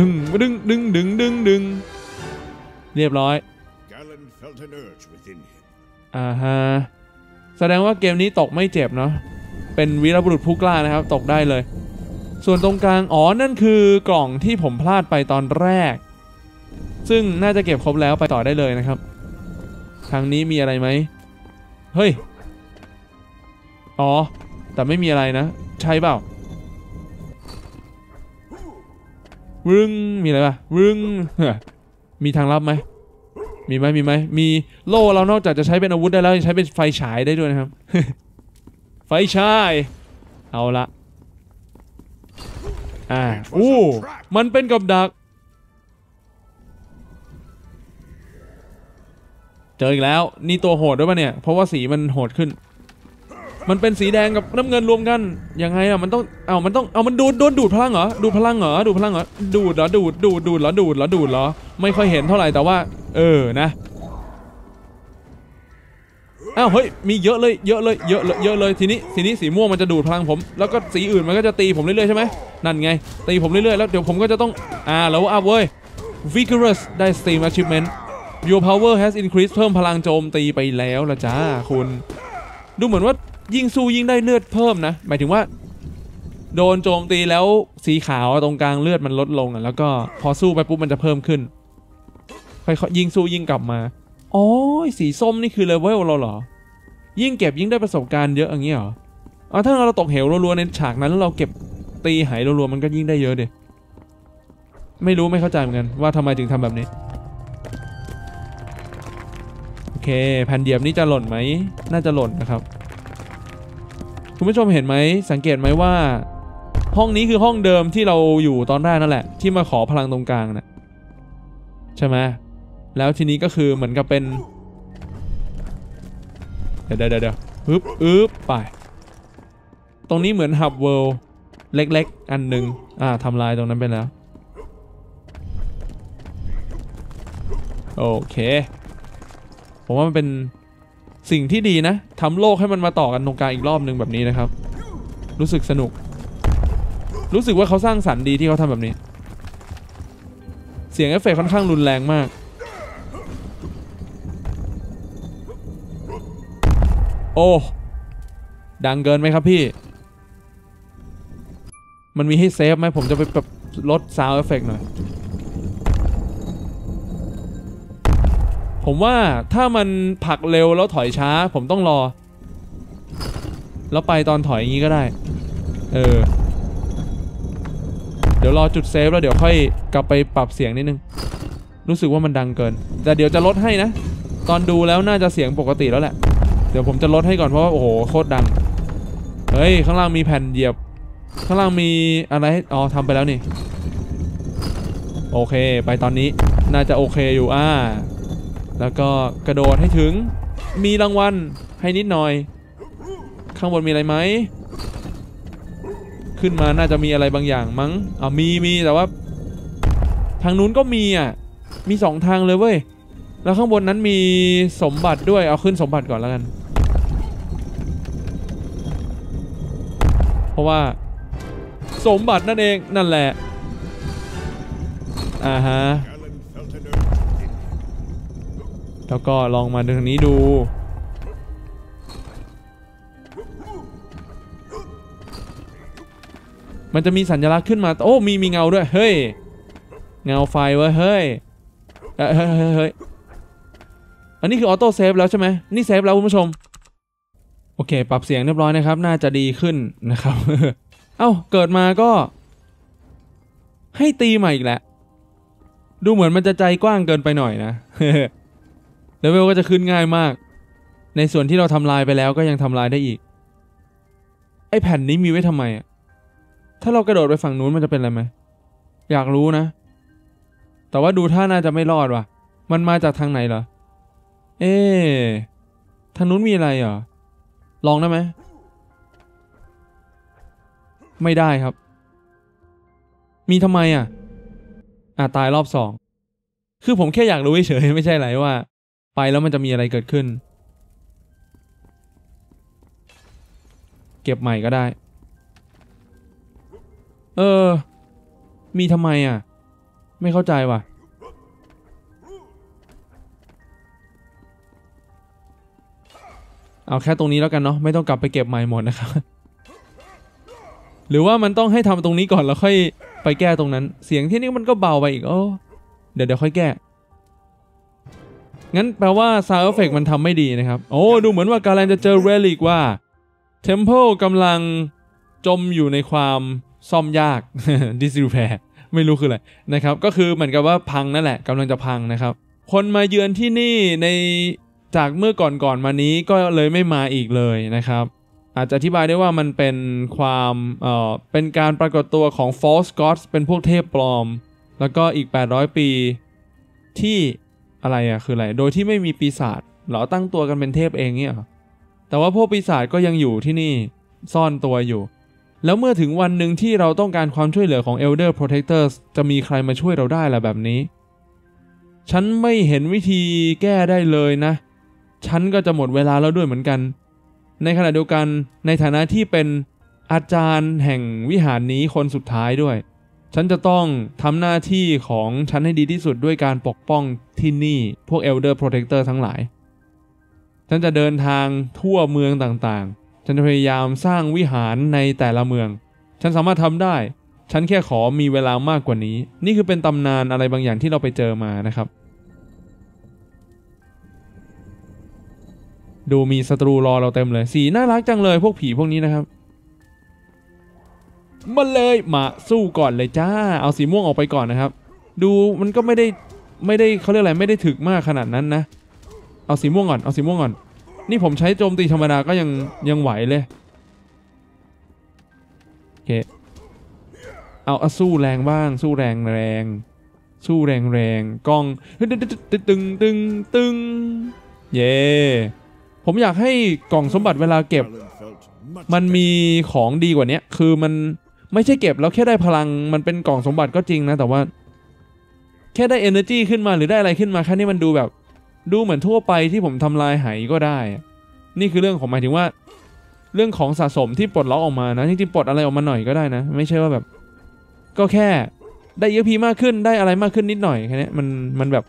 ดึงเรียบร้อยฮะแสดงว่าเกมนี้ตกไม่เจ็บเนาะเป็นวีรบุรุษผู้กล้านะครับตกได้เลยส่วนตรงกลางอ๋อนั่นคือกล่องที่ผมพลาดไปตอนแรกซึ่งน่าจะเก็บครบแล้วไปต่อได้เลยนะครับทางนี้มีอะไรไหมเฮ้ยอ๋อแต่ไม่มีอะไรนะใช่เปล่าวึงมีอะไรป่ะวึงมีทางลับไหมมีโล่เรานอกจากจะใช้เป็นอาวุธได้แล้วยังใช้เป็นไฟฉายได้ด้วยนะครับ ไฟฉายเอาละมันเป็นกับดักเจออีกแล้วนี่ตัวโหดด้วยป่ะเนี่ยเพราะว่าสีมันโหดขึ้นมันเป็นสีแดงกับน้ำเงินรวมกันยังไงอ่ะมันต้องมันดูดพลังเหรอดูดพลังเหรอไม่ค่อยเห็นเท่าไหร่แต่ว่านะอ้าวเฮ้ยมีเยอะเลยทีนี้สีม่วงมันจะดูดพลังผมแล้วก็สีอื่นมันก็จะตีผมเรื่อยๆใช่ไหมนั่นไงตีผมเรื่อยๆแล้วเดี๋ยวผมก็จะต้องแล้วอัพเว้ย vigorous ได้ steam achievement your power has increased เพิ่มพลังโจมตีไปแล้วละจ้าคุณดูเหมือนว่ายิ่งสู้ยิ่งได้เลือดเพิ่มนะหมายถึงว่าโดนโจมตีแล้วสีขาวตรงกลางเลือดมันลดลงแล้วก็พอสู้ไปปุ๊บมันจะเพิ่มขึ้นค่อยๆยิ่งสู้ยิ่งกลับมาอ๋อสีส้มนี่คือเลเวลเราเหรอยิ่งเก็บยิ่งได้ประสบการณ์เยอะอย่างเงี้ยเหรอถ้าเราตกเหวรัวๆในฉากนั้นเราเก็บตีหายรัวๆมันก็ยิ่งได้เยอะดิไม่รู้ไม่เข้าใจเหมือนกันว่าทำไมถึงทำแบบนี้โอเคแผ่นเดียบนี้จะหล่นไหมน่าจะหล่นนะครับคุณผู้ชมเห็นไหมสังเกตไหมว่าห้องนี้คือห้องเดิมที่เราอยู่ตอนแรกนั่นแหละที่มาขอพลังตรงกลางนะใช่ไหมแล้วทีนี้ก็คือเหมือนกับเป็นเดี๋ยวอึ๊บไปตรงนี้เหมือนฮับเวิลด์เล็กๆอันหนึ่งทำลายตรงนั้นไปแล้วโอเคผมว่ามันเป็นสิ่งที่ดีนะทำโลกให้มันมาต่อกันตรงกลางอีกรอบหนึ่งแบบนี้นะครับรู้สึกสนุกรู้สึกว่าเขาสร้างสรรค์ดีที่เขาทำแบบนี้เสียงเอฟเฟกต์ค่อนข้างรุนแรงมากโอ้ดังเกินไหมครับพี่มันมีให้เซฟไหมผมจะไปแบบลดซาวด์เอฟเฟกต์หน่อยผมว่าถ้ามันผลักเร็วแล้วถอยช้าผมต้องรอแล้วไปตอนถอยอย่างนี้ก็ได้เดี๋ยวรอจุดเซฟแล้วเดี๋ยวค่อยกลับไปปรับเสียงนิดนึงรู้สึกว่ามันดังเกินแต่เดี๋ยวจะลดให้นะตอนดูแล้วน่าจะเสียงปกติแล้วแหละเดี๋ยวผมจะลดให้ก่อนเพราะว่าโอ้โหโคตรดังเฮ้ยข้างล่างมีแผ่นเหยียบข้างล่างมีอะไรอ๋อทำไปแล้วนี่โอเคไปตอนนี้น่าจะโอเคอยู่แล้วก็กระโดดให้ถึงมีรางวัลให้นิดหน่อยข้างบนมีอะไรไหมขึ้นมาน่าจะมีอะไรบางอย่างมั้งมีแต่ว่าทางนู้นก็มีมี2ทางเลยเว้ยแล้วข้างบนนั้นมีสมบัติด้วยเอาขึ้นสมบัติก่อนแล้วกันเพราะว่าสมบัตินั่นเองนั่นแหละฮะแล้วก็ลองมาทางนี้ดูมันจะมีสัญลักษณ์ขึ้นมาโอ้มีเงาด้วยเฮ้ยเงาไฟเว้ยเฮ้ยอันนี้คือออโต้เซฟแล้วใช่ไหมนี่เซฟแล้วคุณผู้ชมโอเคปรับเสียงเรียบร้อยนะครับน่าจะดีขึ้นนะครับเอ้าเกิดมาก็ ให้ตีใหม่อีกแหละดูเหมือนมันจะใจกว้างเกินไปหน่อยนะ เลเวลก็จะขึ้นง่ายมากในส่วนที่เราทำลายไปแล้วก็ยังทำลายได้อีกไอแผ่นนี้มีไว้ทำไมอ่ะถ้าเรากระโดดไปฝั่งนู้นมันจะเป็นอะไรไหมอยากรู้นะแต่ว่าดูท่าน่าจะไม่รอดว่ะมันมาจากทางไหนเหรอเอ๊ะทางนู้นมีอะไรเหรอลองได้ไหมไม่ได้ครับมีทำไมอ่ะตายรอบสองคือผมแค่อยากรู้เฉยไม่ใช่ไรว่าไปแล้วมันจะมีอะไรเกิดขึ้นเก็บใหม่ก็ได้มีทำไมอ่ะไม่เข้าใจว่ะเอาแค่ตรงนี้แล้วกันเนาะไม่ต้องกลับไปเก็บใหม่หมดนะครับหรือว่ามันต้องให้ทำตรงนี้ก่อนแล้วค่อยไปแก้ตรงนั้นเสียงที่นี่มันก็เบาไปอีกเดี๋ยวค่อยแก้งั้นแปลว่าซาวด์เอฟเฟกต์มันทำไม่ดีนะครับโอ้ดูเหมือนว่ากาแลนจะเจอเรลิกว่าเทมเพิลกำลังจมอยู่ในความซ่อมยาก disrepair ไม่รู้คืออะไรนะครับก็คือเหมือนกับว่าพังนั่นแหละกำลังจะพังนะครับคนมาเยือนที่นี่ในจากเมื่อก่อนมานี้ก็เลยไม่มาอีกเลยนะครับอาจจะอธิบายได้ว่ามันเป็นความเป็นการปรากฏตัวของ false gods เป็นพวกเทพปลอมแล้วก็อีก800ปีที่อะไรอ่ะคืออะไรโดยที่ไม่มีปีศาจเหรอตั้งตัวกันเป็นเทพเองเนี่ยแต่ว่าพวกปีศาจก็ยังอยู่ที่นี่ซ่อนตัวอยู่แล้วเมื่อถึงวันหนึ่งที่เราต้องการความช่วยเหลือของ Elder Protectors จะมีใครมาช่วยเราได้ล่ะแบบนี้ฉันไม่เห็นวิธีแก้ได้เลยนะฉันก็จะหมดเวลาแล้วด้วยเหมือนกันในขณะเดียวกันในฐานะที่เป็นอาจารย์แห่งวิหารนี้คนสุดท้ายด้วยฉันจะต้องทำหน้าที่ของฉันให้ดีที่สุดด้วยการปกป้องที่นี่พวก Elder Protector ทั้งหลายฉันจะเดินทางทั่วเมืองต่างๆฉันจะพยายามสร้างวิหารในแต่ละเมืองฉันสามารถทำได้ฉันแค่ขอมีเวลามากกว่านี้นี่คือเป็นตำนานอะไรบางอย่างที่เราไปเจอมานะครับดูมีศัตรูรอเราเต็มเลยสีน่ารักจังเลยพวกผีพวกนี้นะครับมาเลยมาสู้ก่อนเลยจ้าเอาสีม่วงออกไปก่อนนะครับดูมันก็ไม่ได้เขาเรียกอะไรไม่ได้ถึกมากขนาดนั้นนะเอาสีม่วงก่อนเอาสีม่วงก่อนนี่ผมใช้โจมตีธรรมดาก็ยังไหวเลยโอเคเอาสู้แรงบ้างสู้แรงแรงสู้แรงแรงกล้องตึงตึงตึงเย่ผมอยากให้กล่องสมบัติเวลาเก็บมันมีของดีกว่านี้คือมันไม่ใช่เก็บแล้วแค่ได้พลังมันเป็นกล่องสมบัติก็จริงนะแต่ว่าแค่ได้ energy ขึ้นมาหรือได้อะไรขึ้นมาแค่นี้มันดูแบบดูเหมือนทั่วไปที่ผมทำลายหายก็ได้นี่คือเรื่องของหมายถึงว่าเรื่องของสะสมที่ปลดล็อกออกมานะจริงๆปลดอะไรออกมาหน่อยก็ได้นะไม่ใช่ว่าแบบก็แค่ได้ EXP มากขึ้นได้อะไรมากขึ้นนิดหน่อยแค่นี้มันแบบ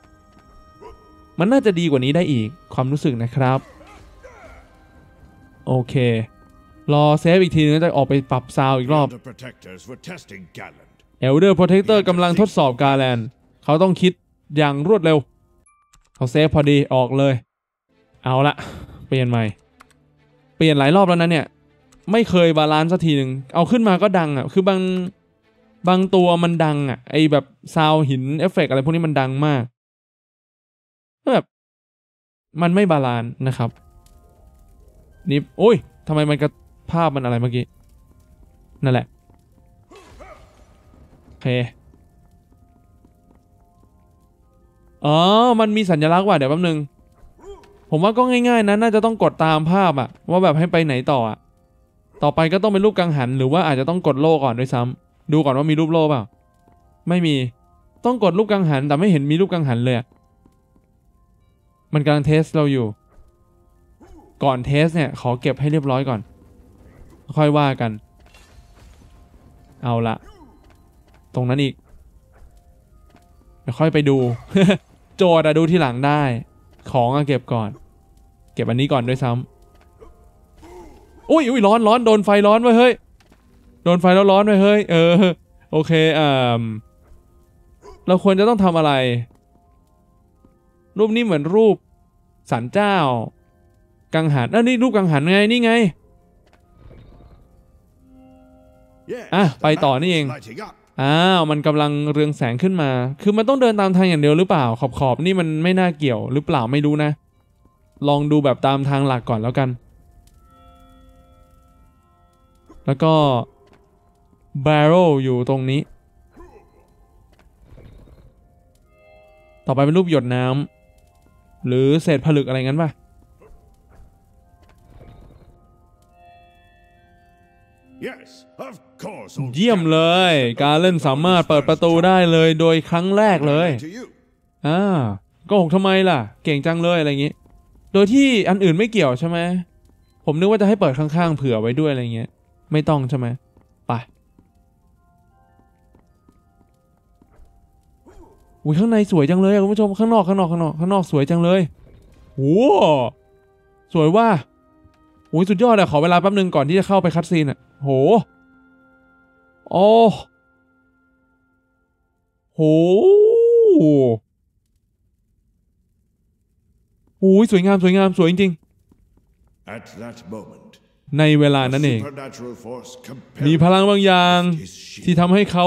มันน่าจะดีกว่านี้ได้อีกความรู้สึกนะครับโอเครอเซฟอีกทีนึงจะออกไปปรับซาวอีกรอบ Elder Protector กำลังทดสอบกาแลนเขาต้องคิดอย่างรวดเร็วเขาเซฟพอดีออกเลยเอาละเปลี่ยนใหม่เปลี่ยนหลายรอบแล้วนะเนี่ยไม่เคยบาลานซ์สักทีหนึ่งเอาขึ้นมาก็ดังอ่ะคือบางตัวมันดังอ่ะไอแบบซาวหินเอฟเฟกต์อะไรพวกนี้มันดังมากแบบมันไม่บาลานซ์นะครับนี่โอ้ยทำไมมันกระภาพมันอะไรเมื่อกี้นั่นแหละโอเคอ๋อมันมีสัญลักษณ์ว่ะเดี๋ยวแป๊บนึงผมว่าก็ง่ายๆนะน่าจะต้องกดตามภาพอะว่าแบบให้ไปไหนต่ออะต่อไปก็ต้องเป็นรูปกังหันหรือว่าอาจจะต้องกดโล่ก่อนด้วยซ้ำดูก่อนว่ามีรูปโล่เปล่าไม่มีต้องกดรูปกังหันแต่ไม่เห็นมีรูปกังหันเลยมันกำลังเทสเราอยู่ก่อนเทสเนี่ยขอเก็บให้เรียบร้อยก่อนค่อยว่ากันเอาละตรงนั้นอีกเดี๋ยวค่อยไปดู โจทย์อะดูที่หลังได้ของอะเก็บก่อนเก็บอันนี้ก่อนด้วยซ้ำอุ้ยอุ้ยร้อนโดนไฟร้อนไว้เฮ้ยโดนไฟแล้วร้อนไว้เฮ้ยโอเคเราควรจะต้องทำอะไรรูปนี้เหมือนรูปศาลเจ้ากังหันนี่รูปกังหันไงนี่ไงไปต่อนี่เอง มันกำลังเรืองแสงขึ้นมาคือมันต้องเดินตามทางอย่างเดียวหรือเปล่าขอบนี่มันไม่น่าเกี่ยวหรือเปล่าไม่รู้นะลองดูแบบตามทางหลักก่อนแล้วกันแล้วก็บาร์โรอยู่ตรงนี้ต่อไปเป็นรูปหยดน้ำหรือเศษผลึกอะไรงั้นป่ะเยี่ยมเลยการเล่นสามารถเปิดประตูได้เลยโดยครั้งแรกเลยโกหกทำไมล่ะเก่งจังเลยอะไรอย่างงี้โดยที่อันอื่นไม่เกี่ยวใช่ไหมผมนึกว่าจะให้เปิดข้างๆเผื่อไว้ด้วยอะไรเงี้ยไม่ต้องใช่ไหมไปอุ้ยข้างในสวยจังเลยคุณผู้ชมข้างนอกสวยจังเลยโอ้สวยว่าอุ้ยสุดยอดเลยขอเวลาแป๊บนึงก่อนที่จะเข้าไปคัดซีนอ่ะโหโอ้โหอุ้ยสวยงามสวยจริงในเวลานั้นเองมีพลังบางอย่างที่ทำให้เขา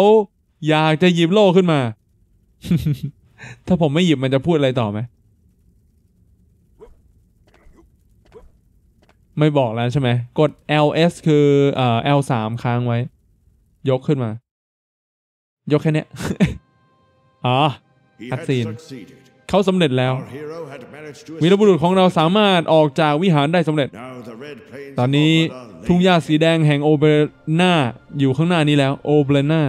อยากจะหยิบโล่ขึ้นมา ถ้าผมไม่หยิบมันจะพูดอะไรต่อไหมไม่บอกแล้วใช่ไหมกด LS คือL3 ค้างไว้ยกขึ้นมายกแค่นี้ อัดซีนเขาสำเร็จแล้ววีรบุรุษของเราสามารถออกจากวิหารได้สำเร็จตอนนี้ทุ่งหญ้าสีแดงแห่งโอเบน่าอยู่ข้างหน้านี้แล้วโอเบน่า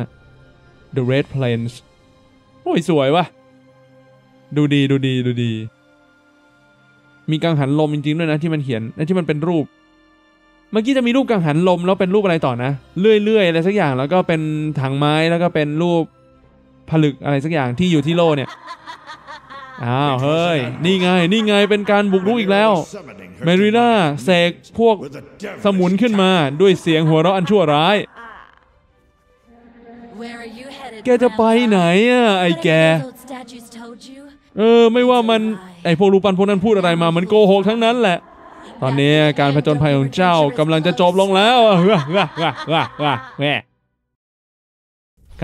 The Red Plains โอ้ยสวยวะดูดีมีกังหันลมจริงๆด้วยนะที่มันเขียนที่มันเป็นรูปเมื่อกี้จะมีรูปกังหันลมแล้วเป็นรูปอะไรต่อนะเลื่อยอะไรสักอย่างแล้วก็เป็นถังไม้แล้วก็เป็นรูปผลึกอะไรสักอย่างที่อยู่ที่โล่เนี่ยเฮ้ยนี่ไงเป็นการบุกรุกอีกแล้วเมริน่าเสกพวกสมุนขึ้นมาด้วยเสียงหัวเราะอันชั่วร้ายแกจะไปไหนอ่ะไอ้แกไม่ว่ามันไอ้พวกรูปปั้นพวกนั้นพูดอะไรมามันโกหกทั้งนั้นแหละตอนนี้การผจญภัยของเจ้ากำลังจะจบลงแล้ว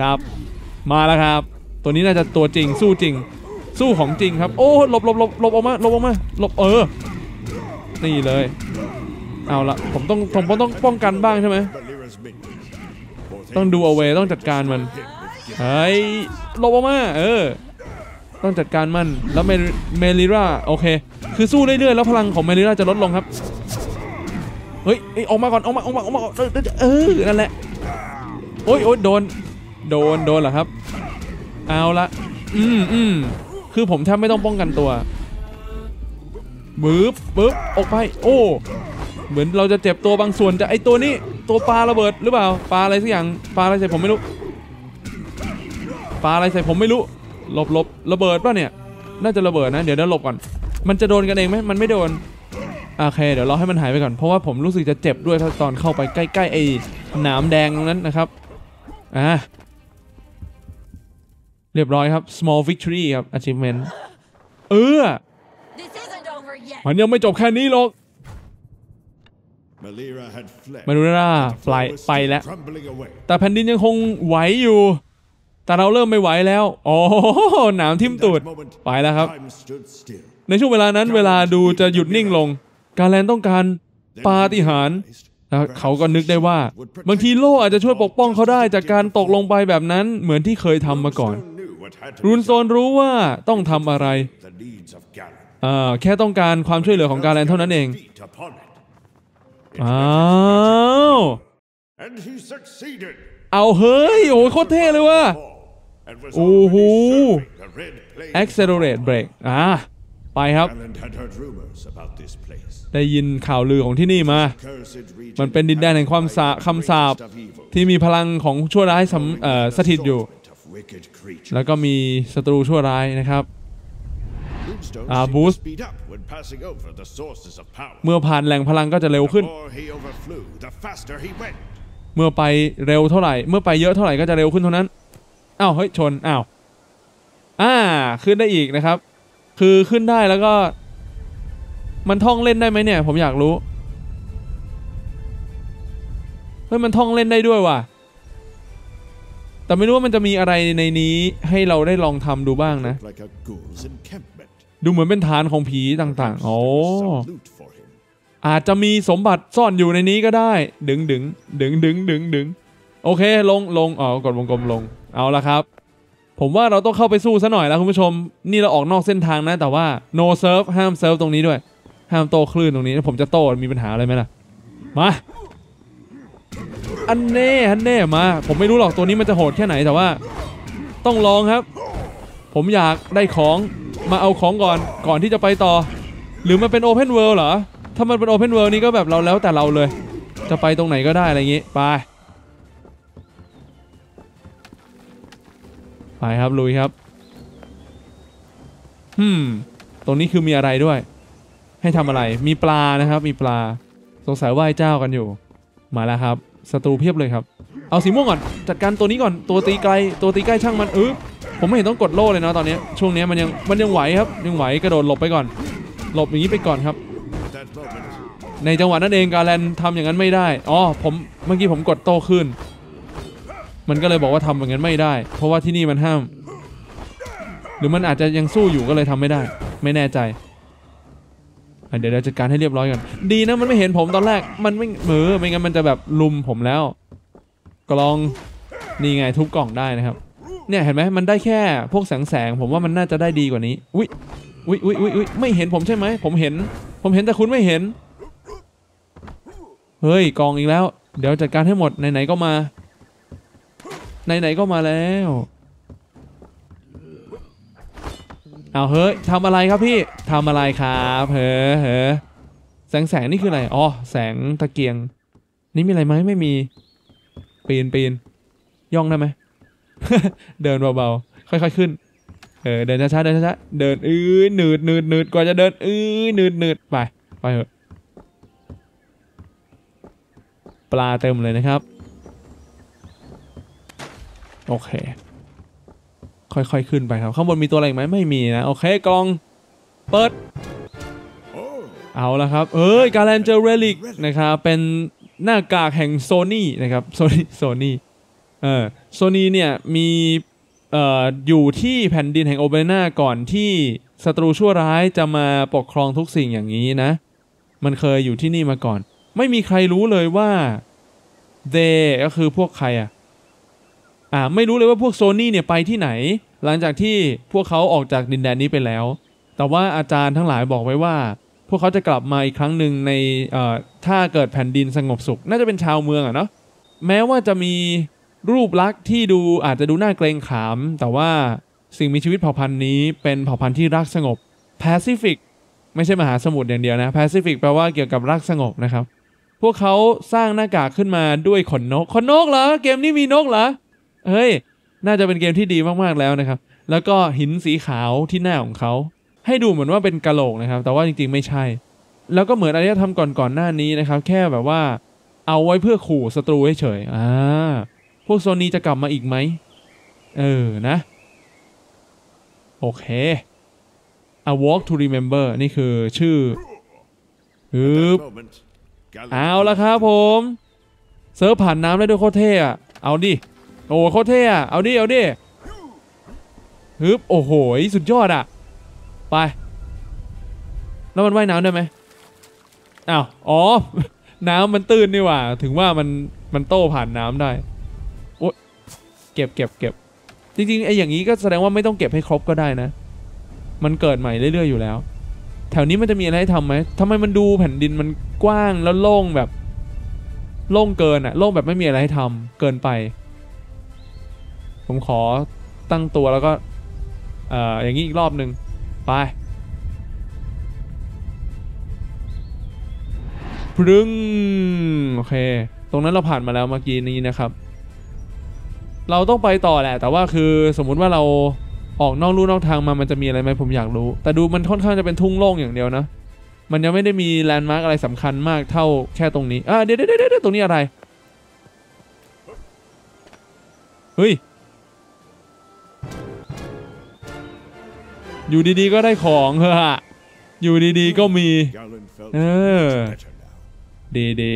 ครับมาแล้วครับตัวนี้น่าจะตัวจริงสู้จริงสู้ของจริงครับโอ้หลบออกมาหลบนี่เลยเอาละผมต้องป้องกันบ้างใช่ไหมต้องดูเอาไว้ต้องจัดการมันเฮ้ยหลบออกมาต้องจัดการมันแล้วเมลิราโอเคคือสู้เรื่อยๆแล้วพลังของเมลิราจะลดลงครับเฮ้ยออกมาก่อนออกมานั่นแหละโอ้ยโดนเหรอครับเอาละคือผมแทบไม่ต้องป้องกันตัวปึ๊บออกไปโอ้เหมือนเราจะเจ็บตัวบางส่วนจะไอตัวนี้ตัวปลาระเบิดหรือเปล่าปลาอะไรสักอย่างปลาอะไรใส่ผมไม่รู้หลบระเบิดป่ะเนี่ยน่าจะระเบิดนะเดี๋ยวหลบก่อนมันจะโดนกันเองไหมมันไม่โดนโอเคเดี๋ยวรอให้มันหายไปก่อนเพราะว่าผมรู้สึกจะเจ็บด้วยตอนเข้าไปใกล้ๆไอ้หนามแดงตรงนั้นนะครับเรียบร้อยครับ small victory ครับ achievement มันยังไม่จบแค่นี้หรอกมารูราไปแล้วแต่แผ่นดินยังคงไหวอยู่แต่เราเริ่มไม่ไหวแล้วโอ้หนามทิ่มตูดไปแล้วครับในช่วงเวลานั้นเวลาดูจะหยุดนิ่งลงกาแลนต้องการปาฏิหาริย์แล้วเขาก็นึกได้ว่าบางทีโล่อาจจะช่วยปกป้องเขาได้จากการตกลงไปแบบนั้นเหมือนที่เคยทำมาก่อนรูนโซนรู้ว่าต้องทำอะไรแค่ต้องการความช่วยเหลือของกาแลนเท่านั้นเองเฮ้ยโอ้โหโคตรเท่เลยว่ะโอ้โห accelerate brake ไปครับได้ยินข่าวลือของที่นี่มามันเป็นดินแดนแห่งความคำสาปที่มีพลังของชั่วร้ายสถิตอยู่แล้วก็มีศัตรูชั่วร้ายนะครับบูสต์เมื่อผ่านแหล่งพลังก็จะเร็วขึ้นเมื่อไปเร็วเท่าไหร่เมื่อไปเยอะเท่าไหร่ก็จะเร็วขึ้นเท่านั้นเฮ้ยชนขึ้นได้อีกนะครับคือขึ้นได้แล้วก็มันท่องเล่นได้ไหมเนี่ยผมอยากรู้เฮ้ยมันท่องเล่นได้ด้วยว่ะ แต่ไม่รู้ว่ามันจะมีอะไรในนี้ให้เราได้ลองทำดูบ้างนะดูเหมือนเป็นฐานของผีต่างๆอ๋ออาจจะมีสมบัติซ่อนอยู่ในนี้ก็ได้ดึงโอเคลงอ๋อกดวงกลมลงเอาละครับผมว่าเราต้องเข้าไปสู้ซะหน่อยแล้วคุณผู้ชมนี่เราออกนอกเส้นทางนะแต่ว่า no surf ห้าม surf ตรงนี้ด้วยห้ามโต้คลื่นตรงนี้ผมจะโต้มีปัญหาอะไรไหมล่ะมาอันเน่มาผมไม่รู้หรอกตัวนี้มันจะโหดแค่ไหนแต่ว่าต้องลองครับผมอยากได้ของมาเอาของก่อนที่จะไปต่อหรือมันเป็น Open World เหรอถ้ามันเป็น Open World นี่ก็แบบเราแล้วแต่เราเลยจะไปตรงไหนก็ได้อะไรอย่างงี้ไปครับลุยครับตรงนี้คือมีอะไรด้วยให้ทำอะไรมีปลานะครับมีปลาสงสัยว่ายเจ้ากันอยู่มาแล้วครับศัตรูเพียบเลยครับเอาสีม่วงก่อนจัดการตัวนี้ก่อนตัวตีไกลช่างมันผมไม่เห็นต้องกดโล่เลยเนาะตอนนี้ช่วงนี้มันยังไหวครับยังไหวกระโดดหลบไปก่อนหลบอย่างนี้ไปก่อนครับในจังหวะนั้นเองกาแลนทำอย่างนั้นไม่ได้อ๋อผมเมื่อกี้ผมกดโต้ขึ้นมันก็เลยบอกว่าทำอย่างนั้นไม่ได้เพราะว่าที่นี่มันห้ามหรือมันอาจจะยังสู้อยู่ก็เลยทำไม่ได้ไม่แน่ใจเดี๋ยวเราจัดการให้เรียบร้อยกันดีนะมันไม่เห็นผมตอนแรกมันไม่งั้นมันจะแบบลุมผมแล้วกลองนี่ไงทุบกล่องได้นะครับเนี่ยเห็นไหมมันได้แค่พวกแสงผมว่ามันน่าจะได้ดีกว่านี้อุ๊ยไม่เห็นผมใช่ไหมผมเห็นแต่คุณไม่เห็นเฮ้ยกล่องอีกแล้วเดี๋ยวจัดการให้หมดไหนๆก็มาแล้วเอาเฮ้ยทำอะไรครับพี่ทำอะไรครับเฮ้ยแสงนี่คืออะไรอ๋อแสงตะเกียงนี่มีอะไรไหมไม่มีปีนย่องได้ไหม เดินเบาๆค่อยๆขึ้นเดินช้าๆเดินหนืดกว่าจะเดินหนืดไปเถอะปลาเต็มเลยนะครับโอเคค่อยๆขึ้นไปครับข้างบนมีตัวอะไรอีกไหมไม่มีนะโอเคกล่องเปิดเอาละครับกาแลนเจอเรลิกนะครับเป็นหน้ากากแห่งโซนี่นะครับโซนี่เนี่ยมีอยู่ที่แผ่นดินแห่งโอเบน่าก่อนที่ศัตรูชั่วร้ายจะมาปกครองทุกสิ่งอย่างนี้นะมันเคยอยู่ที่นี่มาก่อนไม่มีใครรู้เลยว่าก็คือพวกใครไม่รู้เลยว่าพวกโซนี่เนี่ยไปที่ไหนหลังจากที่พวกเขาออกจากดินแดนนี้ไปแล้วแต่ว่าอาจารย์ทั้งหลายบอกไว้ว่าพวกเขาจะกลับมาอีกครั้งหนึ่งในถ้าเกิดแผ่นดินสงบสุขน่าจะเป็นชาวเมืองเนาะแม้ว่าจะมีรูปลักษณ์ที่ดูอาจจะดูน่าเกรงขามแต่ว่าสิ่งมีชีวิตเผ่าพันธุ์นี้เป็นเผ่าพันธุ์ที่รักสงบแปซิฟิกไม่ใช่มหาสมุทรอย่างเดียวนะแปซิฟิกแปลว่าเกี่ยวกับรักสงบนะครับพวกเขาสร้างหน้ากากขึ้นมาด้วยขนนกเหรอเกมนี้มีนกเหรอเฮ้ยน่าจะเป็นเกมที่ดีมากๆแล้วนะครับแล้วก็หินสีขาวที่หน้าของเขาให้ดูเหมือนว่าเป็นกะโหลกนะครับแต่ว่าจริงๆไม่ใช่แล้วก็เหมือนอะไรที่ทำก่อนหน้านี้นะครับแค่แบบว่าเอาไว้เพื่อขู่ศัตรูเฉยๆพวกโซนี่จะกลับมาอีกไหมนะโอเค A Walk to Remember นี่คือชื่อเอาละครับผมเซิร์ฟผ่านน้ำได้ด้วยโคตรเท่อะเอาดิโอ้โคตรเท่อะเอาดิโอ้โหสุดยอดอะไปแล้วมันว่ายน้ำได้ไหมอ๋อน้ำมันตื้นนี่หว่าถึงว่ามันโต้ผ่านน้ำได้โอ้เก็บจริงๆไอ้อย่างนี้ก็แสดงว่าไม่ต้องเก็บให้ครบก็ได้นะมันเกิดใหม่เรื่อยๆอยู่แล้วแถวนี้มันจะมีอะไรให้ทำไหมทำไมมันดูแผ่นดินมันกว้างแล้วโล่งแบบโล่งเกินอะโล่งแบบไม่มีอะไรให้ทำเกินไปผมขอตั้งตัวแล้วก็อย่างนี้อีกรอบหนึ่งไปพรึงโอเคตรงนั้นเราผ่านมาแล้วเมื่อกี้นี้นะครับเราต้องไปต่อแหละแต่ว่าคือสมมุติว่าเราออกนอกลู่นอกทางมามันจะมีอะไรไหมผมอยากรู้แต่ดูมันค่อนข้างจะเป็นทุ่งโล่งอย่างเดียวนะมันยังไม่ได้มีแลนด์มาร์กอะไรสำคัญมากเท่าแค่ตรงนี้เดี๋ยวตรงนี้อะไรเฮ้ยอยู่ดีๆก็ได้ของเหรออยู่ดีๆก็มีดี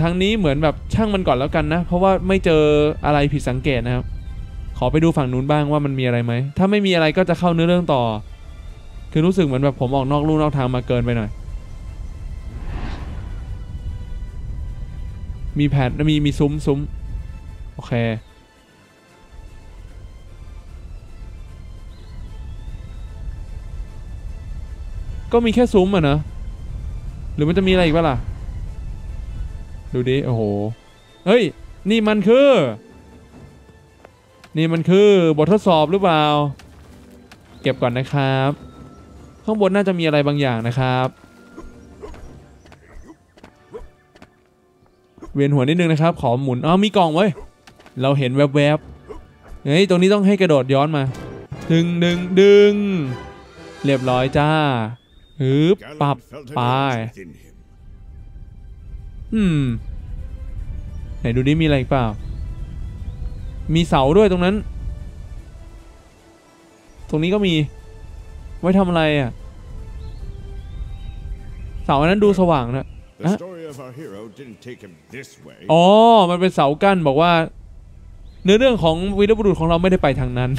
ทั้งนี้เหมือนแบบช่างมันก่อนแล้วกันนะเพราะว่าไม่เจออะไรผิดสังเกตนะครับขอไปดูฝั่งนู้นบ้างว่ามันมีอะไรไหมถ้าไม่มีอะไรก็จะเข้าเนื้อเรื่องต่อคือรู้สึกเหมือนแบบผมออกนอกลู่นอกทางมาเกินไปหน่อยมีแผนมีซุ้มโอเคก็มีแค่ซุ้มอะนะหรือมันจะมีอะไรอีกบ้างล่ะดูดิโอ้โหเฮ้ยนี่มันคือบททดสอบหรือเปล่าเก็บก่อนนะครับข้างบนน่าจะมีอะไรบางอย่างนะครับเวียนหัวนิดนึงนะครับขอหมุนอ้าวมีกล่องเว้ยเราเห็นแวบๆเฮ้ยตรงนี้ต้องให้กระโดดย้อนมาดึงเรียบร้อยจ้าปรับไปไหนดูดิมีอะไรเปล่ามีเสาด้วยตรงนั้นตรงนี้ก็มีไว้ทำอะไรอ่ะเสาอันนั้นดูสว่างนะอ๋อมันเป็นเสากั้นบอกว่าเนื้อเรื่องของวีรบุรุษของเราไม่ได้ไปทางนั้น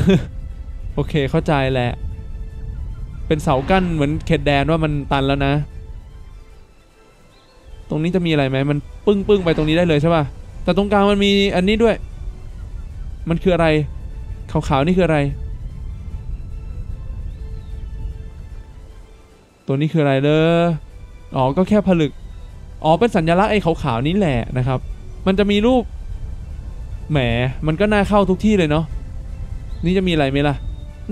โอเคเข้าใจแหละเป็นเสากั้นเหมือนเขตแดนว่ามันตันแล้วนะตรงนี้จะมีอะไรไหมมันปึ้งไปตรงนี้ได้เลยใช่ป่ะแต่ตรงกลางมันมีอันนี้ด้วยมันคืออะไรขาวๆนี่คืออะไรตัวนี้คืออะไรเด้ออ๋อก็แค่ผลึกอ๋อเป็นสัญลักษณ์ไอ้ขาวๆนี่แหละนะครับมันจะมีรูปแหมมันก็น่าเข้าทุกที่เลยเนาะนี่จะมีอะไรไหมล่ะ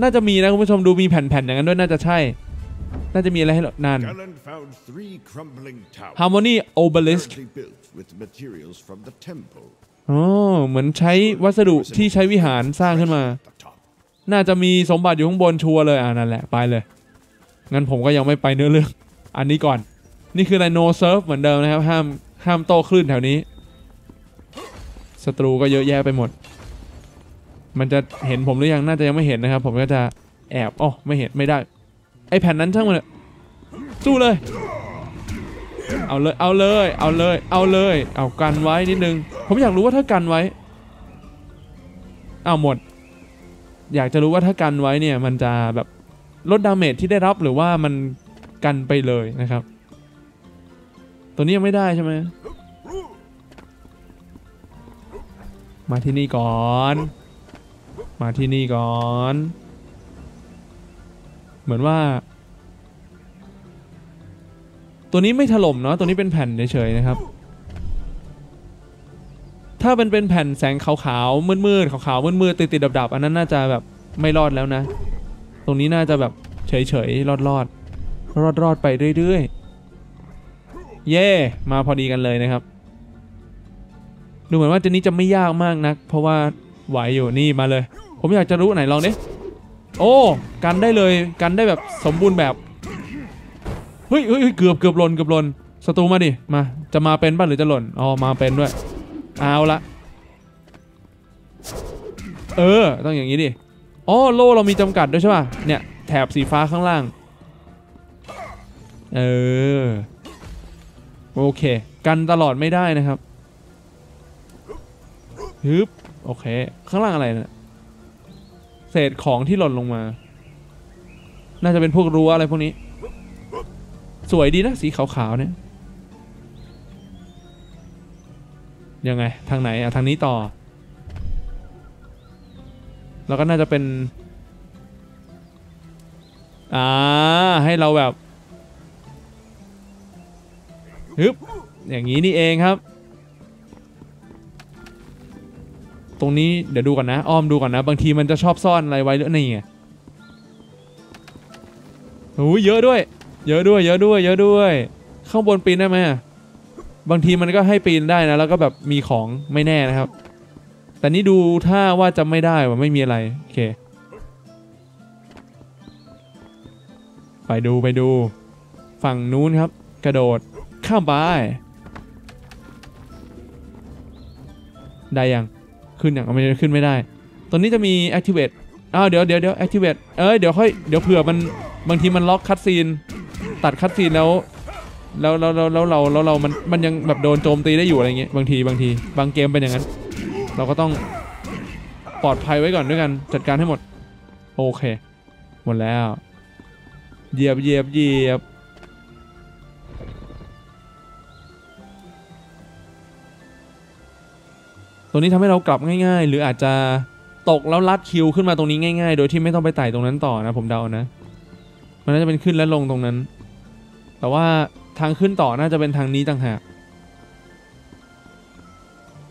น่าจะมีนะคุณผู้ชมดูมีแผ่นๆอย่างนั้นด้วยน่าจะใช่น่าจะมีอะไรให้เรานาน Harmony Obelisk อ๋อเหมือนใช้วัสดุที่ใช้วิหารสร้างขึ้นมาน่าจะมีสมบัติอยู่ข้างบนชัวร์เลยนั่นแหละไปเลยงั้นผมก็ยังไม่ไปเนื้อเรื่องอันนี้ก่อนนี่คืออะไร No Surf เหมือนเดิมนะครับห้ามโต้คลื่นแถวนี้ศัตรูก็เยอะแยะไปหมดมันจะเห็นผมหรือยังน่าจะยังไม่เห็นนะครับผมก็จะแอบอ๋อไม่เห็นไม่ได้ไอแผ่นนั้นช่างมันเลยสู้เลยเอาเลยเอากันไว้นิดนึงผมอยากรู้ว่าถ้ากันไว้เอาหมดอยากจะรู้ว่าถ้ากันไว้เนี่ยมันจะแบบลดดาเมจที่ได้รับหรือว่ามันกันไปเลยนะครับตัวนี้ยังไม่ได้ใช่ไหมมาที่นี่ก่อนเหมือนว่าตัวนี้ไม่ถล่มเนาะตัวนี้เป็นแผ่นเฉยๆนะครับถ้ามันเป็นแผ่นแสงขาวๆมืดๆติดๆดับๆอันนั้นน่าจะแบบไม่รอดแล้วนะตรงนี้น่าจะแบบเฉยๆรอดไปเรื่อยๆเย่มาพอดีกันเลยนะครับดูเหมือนว่าตัวนี้จะไม่ยากมากนักเพราะว่าไหวอยู่นี่มาเลยผมอยากจะรู้ไหนลองดิโอ้กันได้เลยกันได้แบบสมบูรณ์แบบเฮ้ยเกือบหล่นศัตรูมาดิมาจะมาเป็นป่ะหรือจะหล่นอ๋อมาเป็นด้วยเอาละต้องอย่างนี้ดิอ๋อโล่เรามีจำกัดด้วยใช่ป่ะเนี่ยแถบสีฟ้าข้างล่างโอเคกันตลอดไม่ได้นะครับฮึบโอเคข้างล่างอะไรนะเศษของที่หล่นลงมาน่าจะเป็นพวกรั้วอะไรพวกนี้สวยดีนะสีขาวๆเนี่ยยังไงทางไหนอ่ะทางนี้ต่อแล้วก็น่าจะเป็นให้เราแบบฮึบอย่างนี้นี่เองครับตรงนี้เดี๋ยวดูก่อนนะอ้อมดูก่อนนะบางทีมันจะชอบซ่อนอะไรไว้หรือนี่ไงโอ้ยเยอะด้วยข้างบนปีนได้ไหมบางทีมันก็ให้ปีนได้นะแล้วก็แบบมีของไม่แน่นะครับแต่นี่ดูถ้าว่าจะไม่ได้ว่าไม่มีอะไรโอเคไปดูฝั่งนู้นครับกระโดดข้ามไปได้ยังขึ้นอย่างไม่ได้ขึ้นไม่ได้ตอนนี้จะมี activate เดี๋ยว activate เดี๋ยวเผื่อมันบางทีมันล็อกคัตซีนตัดคัตซีนแล้ว แล้วเรามันยังแบบโดนโจมตีได้อยู่อะไรเงี้ยบางเกมเป็นอย่างนั้นเราก็ต้องปลอดภัยไว้ก่อนด้วยกันจัดการให้หมดโอเคหมดแล้วเหยียบตัวนี้ทำให้เรากลับง่ายๆหรืออาจจะตกแล้วลัดคิวขึ้นมาตรงนี้ง่ายๆโดยที่ไม่ต้องไปไต่ตรงนั้นต่อนะผมเดานะมันน่าจะเป็นขึ้นและลงตรงนั้นแต่ว่าทางขึ้นต่อน่าจะเป็นทางนี้ต่างหาก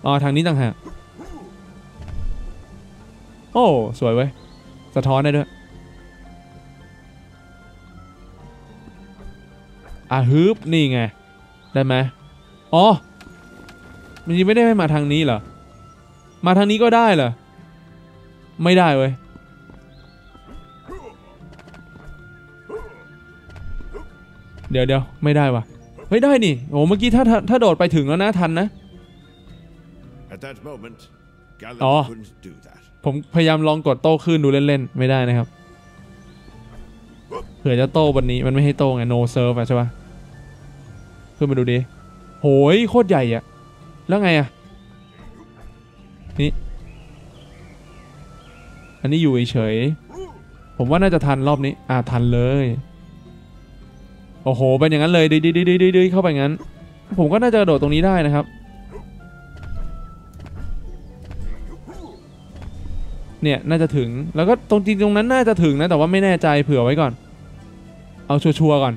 อ๋อทางนี้ต่างหากโอ้สวยเว้ยสะท้อนได้ด้วยอ่ะฮึบนี่ไงได้ไหมอ๋อมันยังไม่ได้มาทางนี้เหรอมาทางนี้ก็ได้เหรอไม่ได้เว้ยเดี๋ยวไม่ได้วะเฮ้ยได้นี่โอ้เมื่อกี้ถ้าโดดไปถึงแล้วนะทันนะอ๋อผมพยายามลองกดโต้คลื่นดูเล่นๆไม่ได้นะครับเผื่อจะโต้วันนี้มันไม่ให้โต้ไง no serve ใช่ปะขึ้นมาดูดิโหยโคตรใหญ่อะแล้วไงอะนี่อันนี้อยู่เฉยผมว่าน่าจะทันรอบนี้อ่ะทันเลยโอ้โหเป็นอย่างนั้นเลยดื้อเข้าไปงั้นผมก็น่าจะกระโดดตรงนี้ได้นะครับเนี่ยน่าจะถึงแล้วก็ตรงจริงตรงนั้นน่าจะถึงนะแต่ว่าไม่แน่ใจเผื่อไว้ก่อนเอาชัวร์ๆก่อน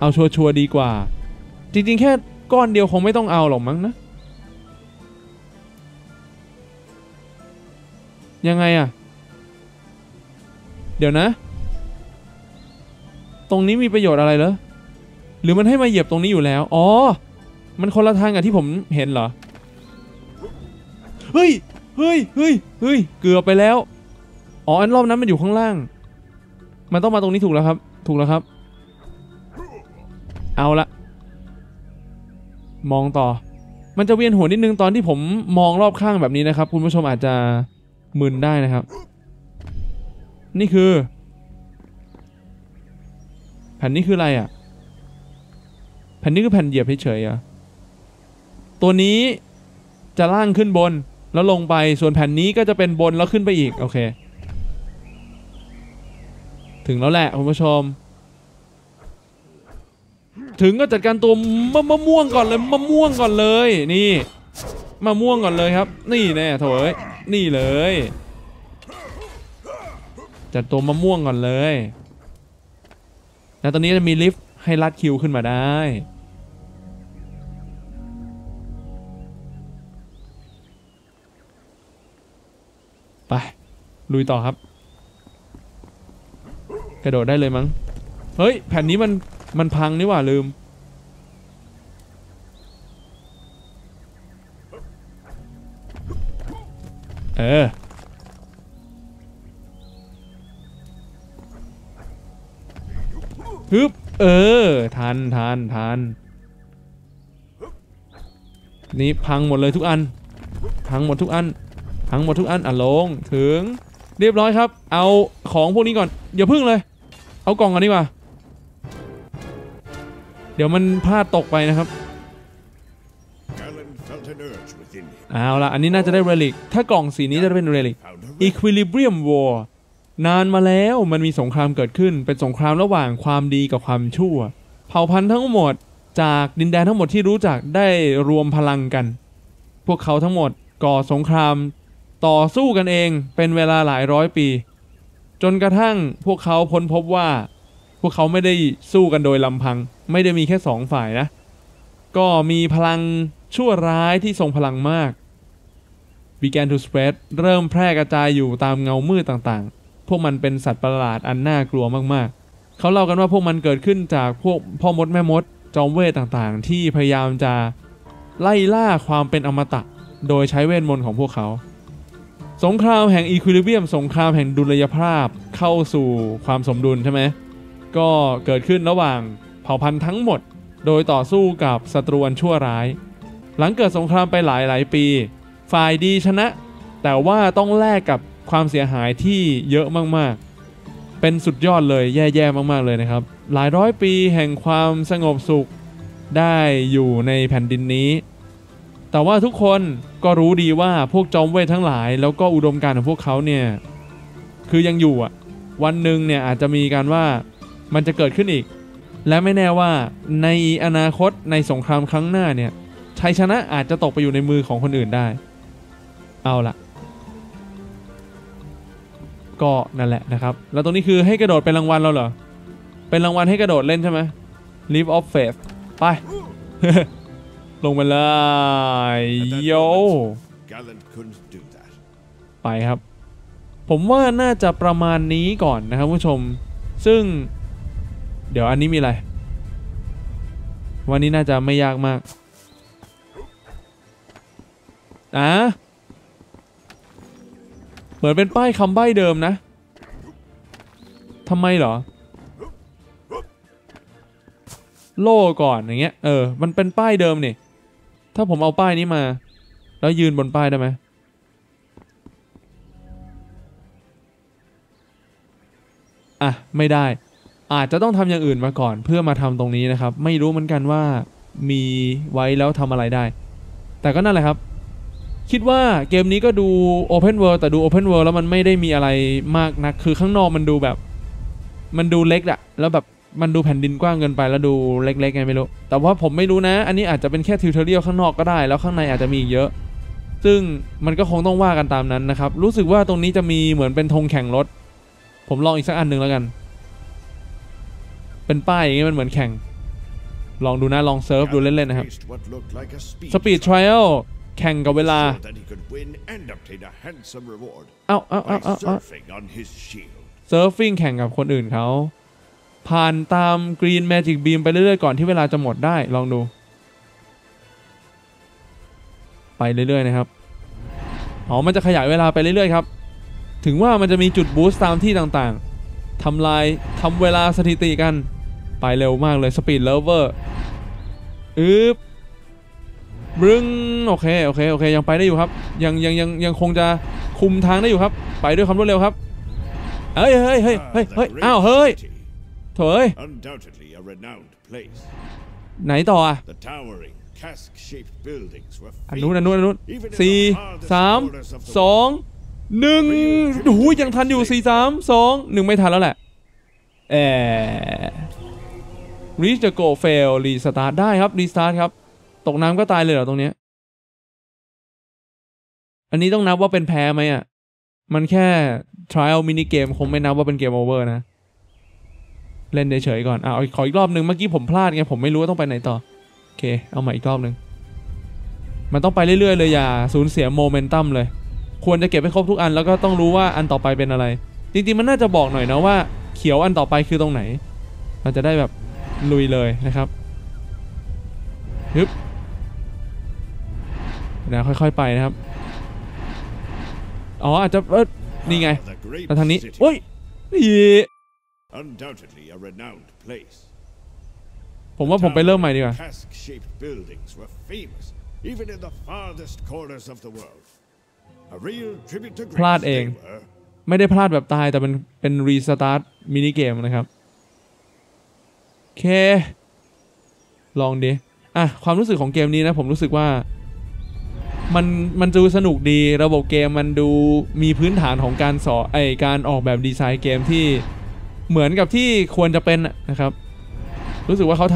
เอาชัวร์ดีกว่าจริงๆแค่ก้อนเดียวคงไม่ต้องเอาหรอกมั้งนะยังไงอะเดี๋ยวนะตรงนี้มีประโยชน์อะไรเหรอหรือมันให้มาเหยียบตรงนี้อยู่แล้วอ๋อมันคนละทางกับที่ผมเห็นเหรอเฮ้ยเกือบไปแล้วอ๋ออันรอบนั้นมันอยู่ข้างล่างมันต้องมาตรงนี้ถูกแล้วครับเอาละมองต่อมันจะเวียนหัวนิดนึงตอนที่ผมมองรอบข้างแบบนี้นะครับคุณผู้ชมอาจจะมึนได้นะครับนี่คือแผ่นนี้คืออะไรอ่ะแผ่นนี้คือแผ่นเหยียบเฉยๆอ่ะตัวนี้จะล่างขึ้นบนแล้วลงไปส่วนแผ่นนี้ก็จะเป็นบนแล้วขึ้นไปอีกโอเคถึงแล้วแหละคุณผู้ชมถึงก็จัดการตัวมะม่วงก่อนเลยนี่มะม่วงก่อนเลยครับนี่แน่โถยนี่เลยจัดตัวมะม่วงก่อนเลยแล้วตอนนี้จะมีลิฟต์ให้ลัดคิวขึ้นมาได้ไปลุยต่อครับกระโดดได้เลยมั้งเฮ้ยแผ่นนี้มันพังนี่หว่าลืมฮึบทันนี่พังหมดเลยทุกอันพังหมดทุกอันอ่ะลงถึงเรียบร้อยครับเอาของพวกนี้ก่อนอย่าพึ่งเลยเอากล่องก่อนดีกว่าเดี๋ยวมันพลาดตกไปนะครับเอาล่ะอันนี้น่าจะได้เรลิกถ้ากล่องสีนี้จะได้เป็นเรลิก Equilibrium War นานมาแล้วมันมีสงครามเกิดขึ้นเป็นสงครามระหว่างความดีกับความชั่วเผ่าพันธุ์ทั้งหมดจากดินแดนทั้งหมดที่รู้จักได้รวมพลังกันพวกเขาทั้งหมดก่อสงครามต่อสู้กันเองเป็นเวลาหลายร้อยปีจนกระทั่งพวกเขาพ้นพบว่าพวกเขาไม่ได้สู้กันโดยลำพังไม่ได้มีแค่สองฝ่ายนะก็มีพลังชั่วร้ายที่ทรงพลังมาก began to spread เริ่มแพร่กระจายอยู่ตามเงามืดต่างๆพวกมันเป็นสัตว์ประหลาดอันน่ากลัวมากๆเขาเล่ากันว่าพวกมันเกิดขึ้นจากพวกพ่อมดแม่มดจอมเวทต่างๆที่พยายามจะไล่ล่าความเป็นอมตะโดยใช้เวทมนต์ของพวกเขาสงครามแห่งอีควิลิเบียมสงครามแห่งดุลยภาพเข้าสู่ความสมดุลใช่ไหมก็เกิดขึ้นระหว่างเผ่าพันธุ์ทั้งหมดโดยต่อสู้กับศัตรูอันชั่วร้ายหลังเกิดสงครามไปหลายปีฝ่ายดีชนะแต่ว่าต้องแลกกับความเสียหายที่เยอะมากๆ เป็นสุดยอดเลยแย่ๆมากๆเลยนะครับหลายร้อยปีแห่งความสงบสุขได้อยู่ในแผ่นดินนี้แต่ว่าทุกคนก็รู้ดีว่าพวกจอมเวททั้งหลายแล้วก็อุดมการณ์ของพวกเขาเนี่ยคือยังอยู่อ่ะวันหนึ่งเนี่ยอาจจะมีการว่ามันจะเกิดขึ้นอีกและไม่แน่ว่าในอนาคตในสงครามครั้งหน้าเนี่ยชัยชนะอาจจะตกไปอยู่ในมือของคนอื่นได้เอาล่ะก็นั่นแหละนะครับแล้วตรงนี้คือให้กระโดดเป็นรางวัลเราเหรอเป็นรางวัลให้กระโดดเล่นใช่ไหม Leap of Faith ไป ลงไปเลยโยไปครับผมว่าน่าจะประมาณนี้ก่อนนะครับผู้ชมซึ่งเดี๋ยวอันนี้มีอะไรวันนี้น่าจะไม่ยากมากนะเหมือนเป็นป้ายคำใบ้เดิมนะทำไมเหรอโล่ก่อนอย่างเงี้ยมันเป็นป้ายเดิมนี่ถ้าผมเอาป้ายนี้มาแล้วยืนบนป้ายได้ไหมอ่ะไม่ได้อาจจะต้องทำอย่างอื่นมาก่อนเพื่อมาทำตรงนี้นะครับไม่รู้เหมือนกันว่ามีไว้แล้วทำอะไรได้แต่ก็นั่นแหละครับคิดว่าเกมนี้ก็ดู Open World แต่ดู Open World แล้วมันไม่ได้มีอะไรมากนักคือข้างนอกมันดูแบบมันดูเล็กอะแล้วแบบมันดูแผ่นดินกว้างเกินไปแล้วดูเล็กๆไงไม่รู้แต่ว่าผมไม่รู้นะอันนี้อาจจะเป็นแค่ทิวทอเรียลข้างนอกก็ได้แล้วข้างในอาจจะมีอีกเยอะซึ่งมันก็คงต้องว่ากันตามนั้นนะครับรู้สึกว่าตรงนี้จะมีเหมือนเป็นธงแข่งรถผมลองอีกสักอันหนึ่งแล้วกันเป็นป้ายอย่างงี้มันเหมือนแข่งลองดูนะลองเซิร์ฟดูเล่นๆนะครับ Speed Trial แข่งกับเวลาเอาเซิร์ฟฟิ่งแข่งกับคนอื่นเขาผ่านตาม Green Magic Beam ไปเรื่อยๆก่อนที่เวลาจะหมดได้ลองดูไปเรื่อยๆนะครับอ๋อมันจะขยายเวลาไปเรื่อยๆครับถึงว่ามันจะมีจุดบูสต์ตามที่ต่างๆทำลายทำเวลาสถิติกันไปเร็วมากเลยสปีดเลเวอร์บึ้งโอเคยังไปได้อยู่ครับยังคงจะคุมทางได้อยู่ครับไปด้วยความรวดเร็วครับเฮ้ยอ้าวเฮ้ยโถ่ไหนต่ออ่ะอันนู้น4 3 2 1หูยังทันอยู่4 3 2 1ไม่ทันแล้วแหละreach the goal fail restart ได้ครับ restart ครับตกน้ำก็ตายเลยเหรอตรงเนี้ยอันนี้ต้องนับว่าเป็นแพ้ไหมอ่ะมันแค่ trial mini game คงไม่นับว่าเป็นเกม over นะเล่นเฉยๆก่อนขออีกรอบหนึ่งเมื่อกี้ผมพลาดไงผมไม่รู้ว่าต้องไปไหนต่อโอเคเอาใหม่อีกรอบหนึ่งมันต้องไปเรื่อยๆเลยอย่าสูญเสียโมเมนตัมเลยควรจะเก็บให้ครบทุกอันแล้วก็ต้องรู้ว่าอันต่อไปเป็นอะไรจริงๆมันน่าจะบอกหน่อยนะว่าเขียวอันต่อไปคือตรงไหนมันจะได้แบบลุยเลยนะครับฮึบนะค่อยๆไปนะครับอ๋ออาจจะนี่ไงแล้วทางนี้โอ้ยผมว่าผมไปเริ่มใหม่ดีกว่าพลาดเองไม่ได้พลาดแบบตายแต่เป็นรีสตาร์ทมินิเกมนะครับโอเคลองดิความรู้สึกของเกมนี้นะผมรู้สึกว่ามันดูสนุกดีระบบเกมมันดูมีพื้นฐานของการสอนการออกแบบดีไซน์เกมที่เหมือนกับที่ควรจะเป็นนะครับรู้สึกว่าเขา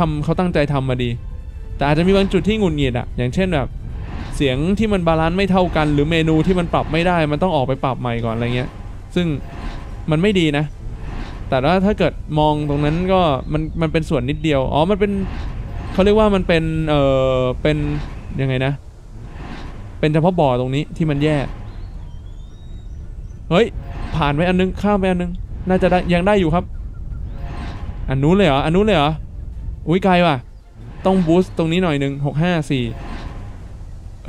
ตั้งใจทำมาดีแต่อาจจะมีบางจุดที่หงุดหงิดอย่างเช่นแบบเสียงที่มันบาลานซ์ไม่เท่ากันหรือเมนูที่มันปรับไม่ได้มันต้องออกไปปรับใหม่ก่อนอะไรเงี้ยซึ่งมันไม่ดีนะแต่ว่าถ้าเกิดมองตรงนั้นก็มันเป็นส่วนนิดเดียวมันเป็นเขาเรียกว่ามันเป็นเป็นยังไงนะเป็นเฉพาะบ่อตรงนี้ที่มันแย่เฮ้ยผ่านไปอันนึงข้ามไปอันนึงน่าจะยังได้อยู่ครับอันนู้นเลยเหรออุ้ยไกลว่ะต้องบูสต์ตรงนี้หน่อยนึง6 5 4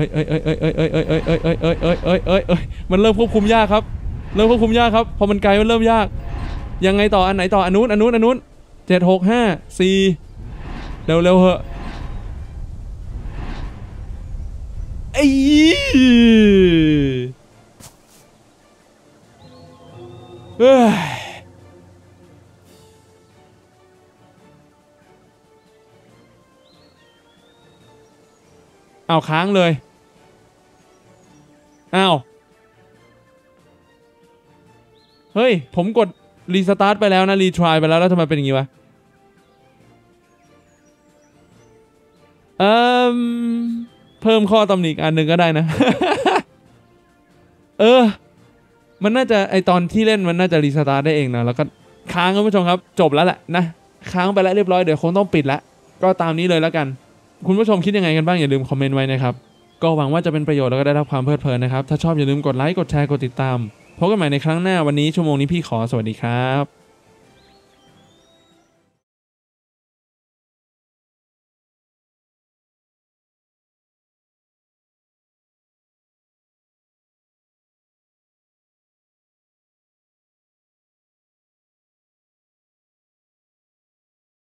มันเริ่มควบคุมยากครับพอมันไกลมันเริ่มยากยังไงต่ออันไหนต่ออันนู้น7 6 5 4เร็วๆเหอะ เอาค้างเลยเอาเฮ้ยผมกดรีสตาร์ทไปแล้วนะรีทรายไปแล้วแล้วทำไมเป็นอย่างนี้วะเพิ่มข้อตำหนิอีกอันหนึ่งก็ได้นะ มันน่าจะไอตอนที่เล่นมันน่าจะรีสตาร์ทได้เองนะแล้วก็ค้างคุณผู้ชมครับจบแล้วแหละนะค้างไปแล้วเรียบร้อยเดี๋ยวคงต้องปิดละก็ตามนี้เลยแล้วกันคุณผู้ชมคิดยังไงกันบ้างอย่าลืมคอมเมนต์ไว้นะครับก็หวังว่าจะเป็นประโยชน์แล้วก็ได้รับความเพลิดเพลินนะครับถ้าชอบอย่าลืมกดไลค์กดแชร์กดติดตามพบกันใหม่ในครั้งหน้าวันนี้ชั่วโมงนี้พี่ขอสวัสดีครับ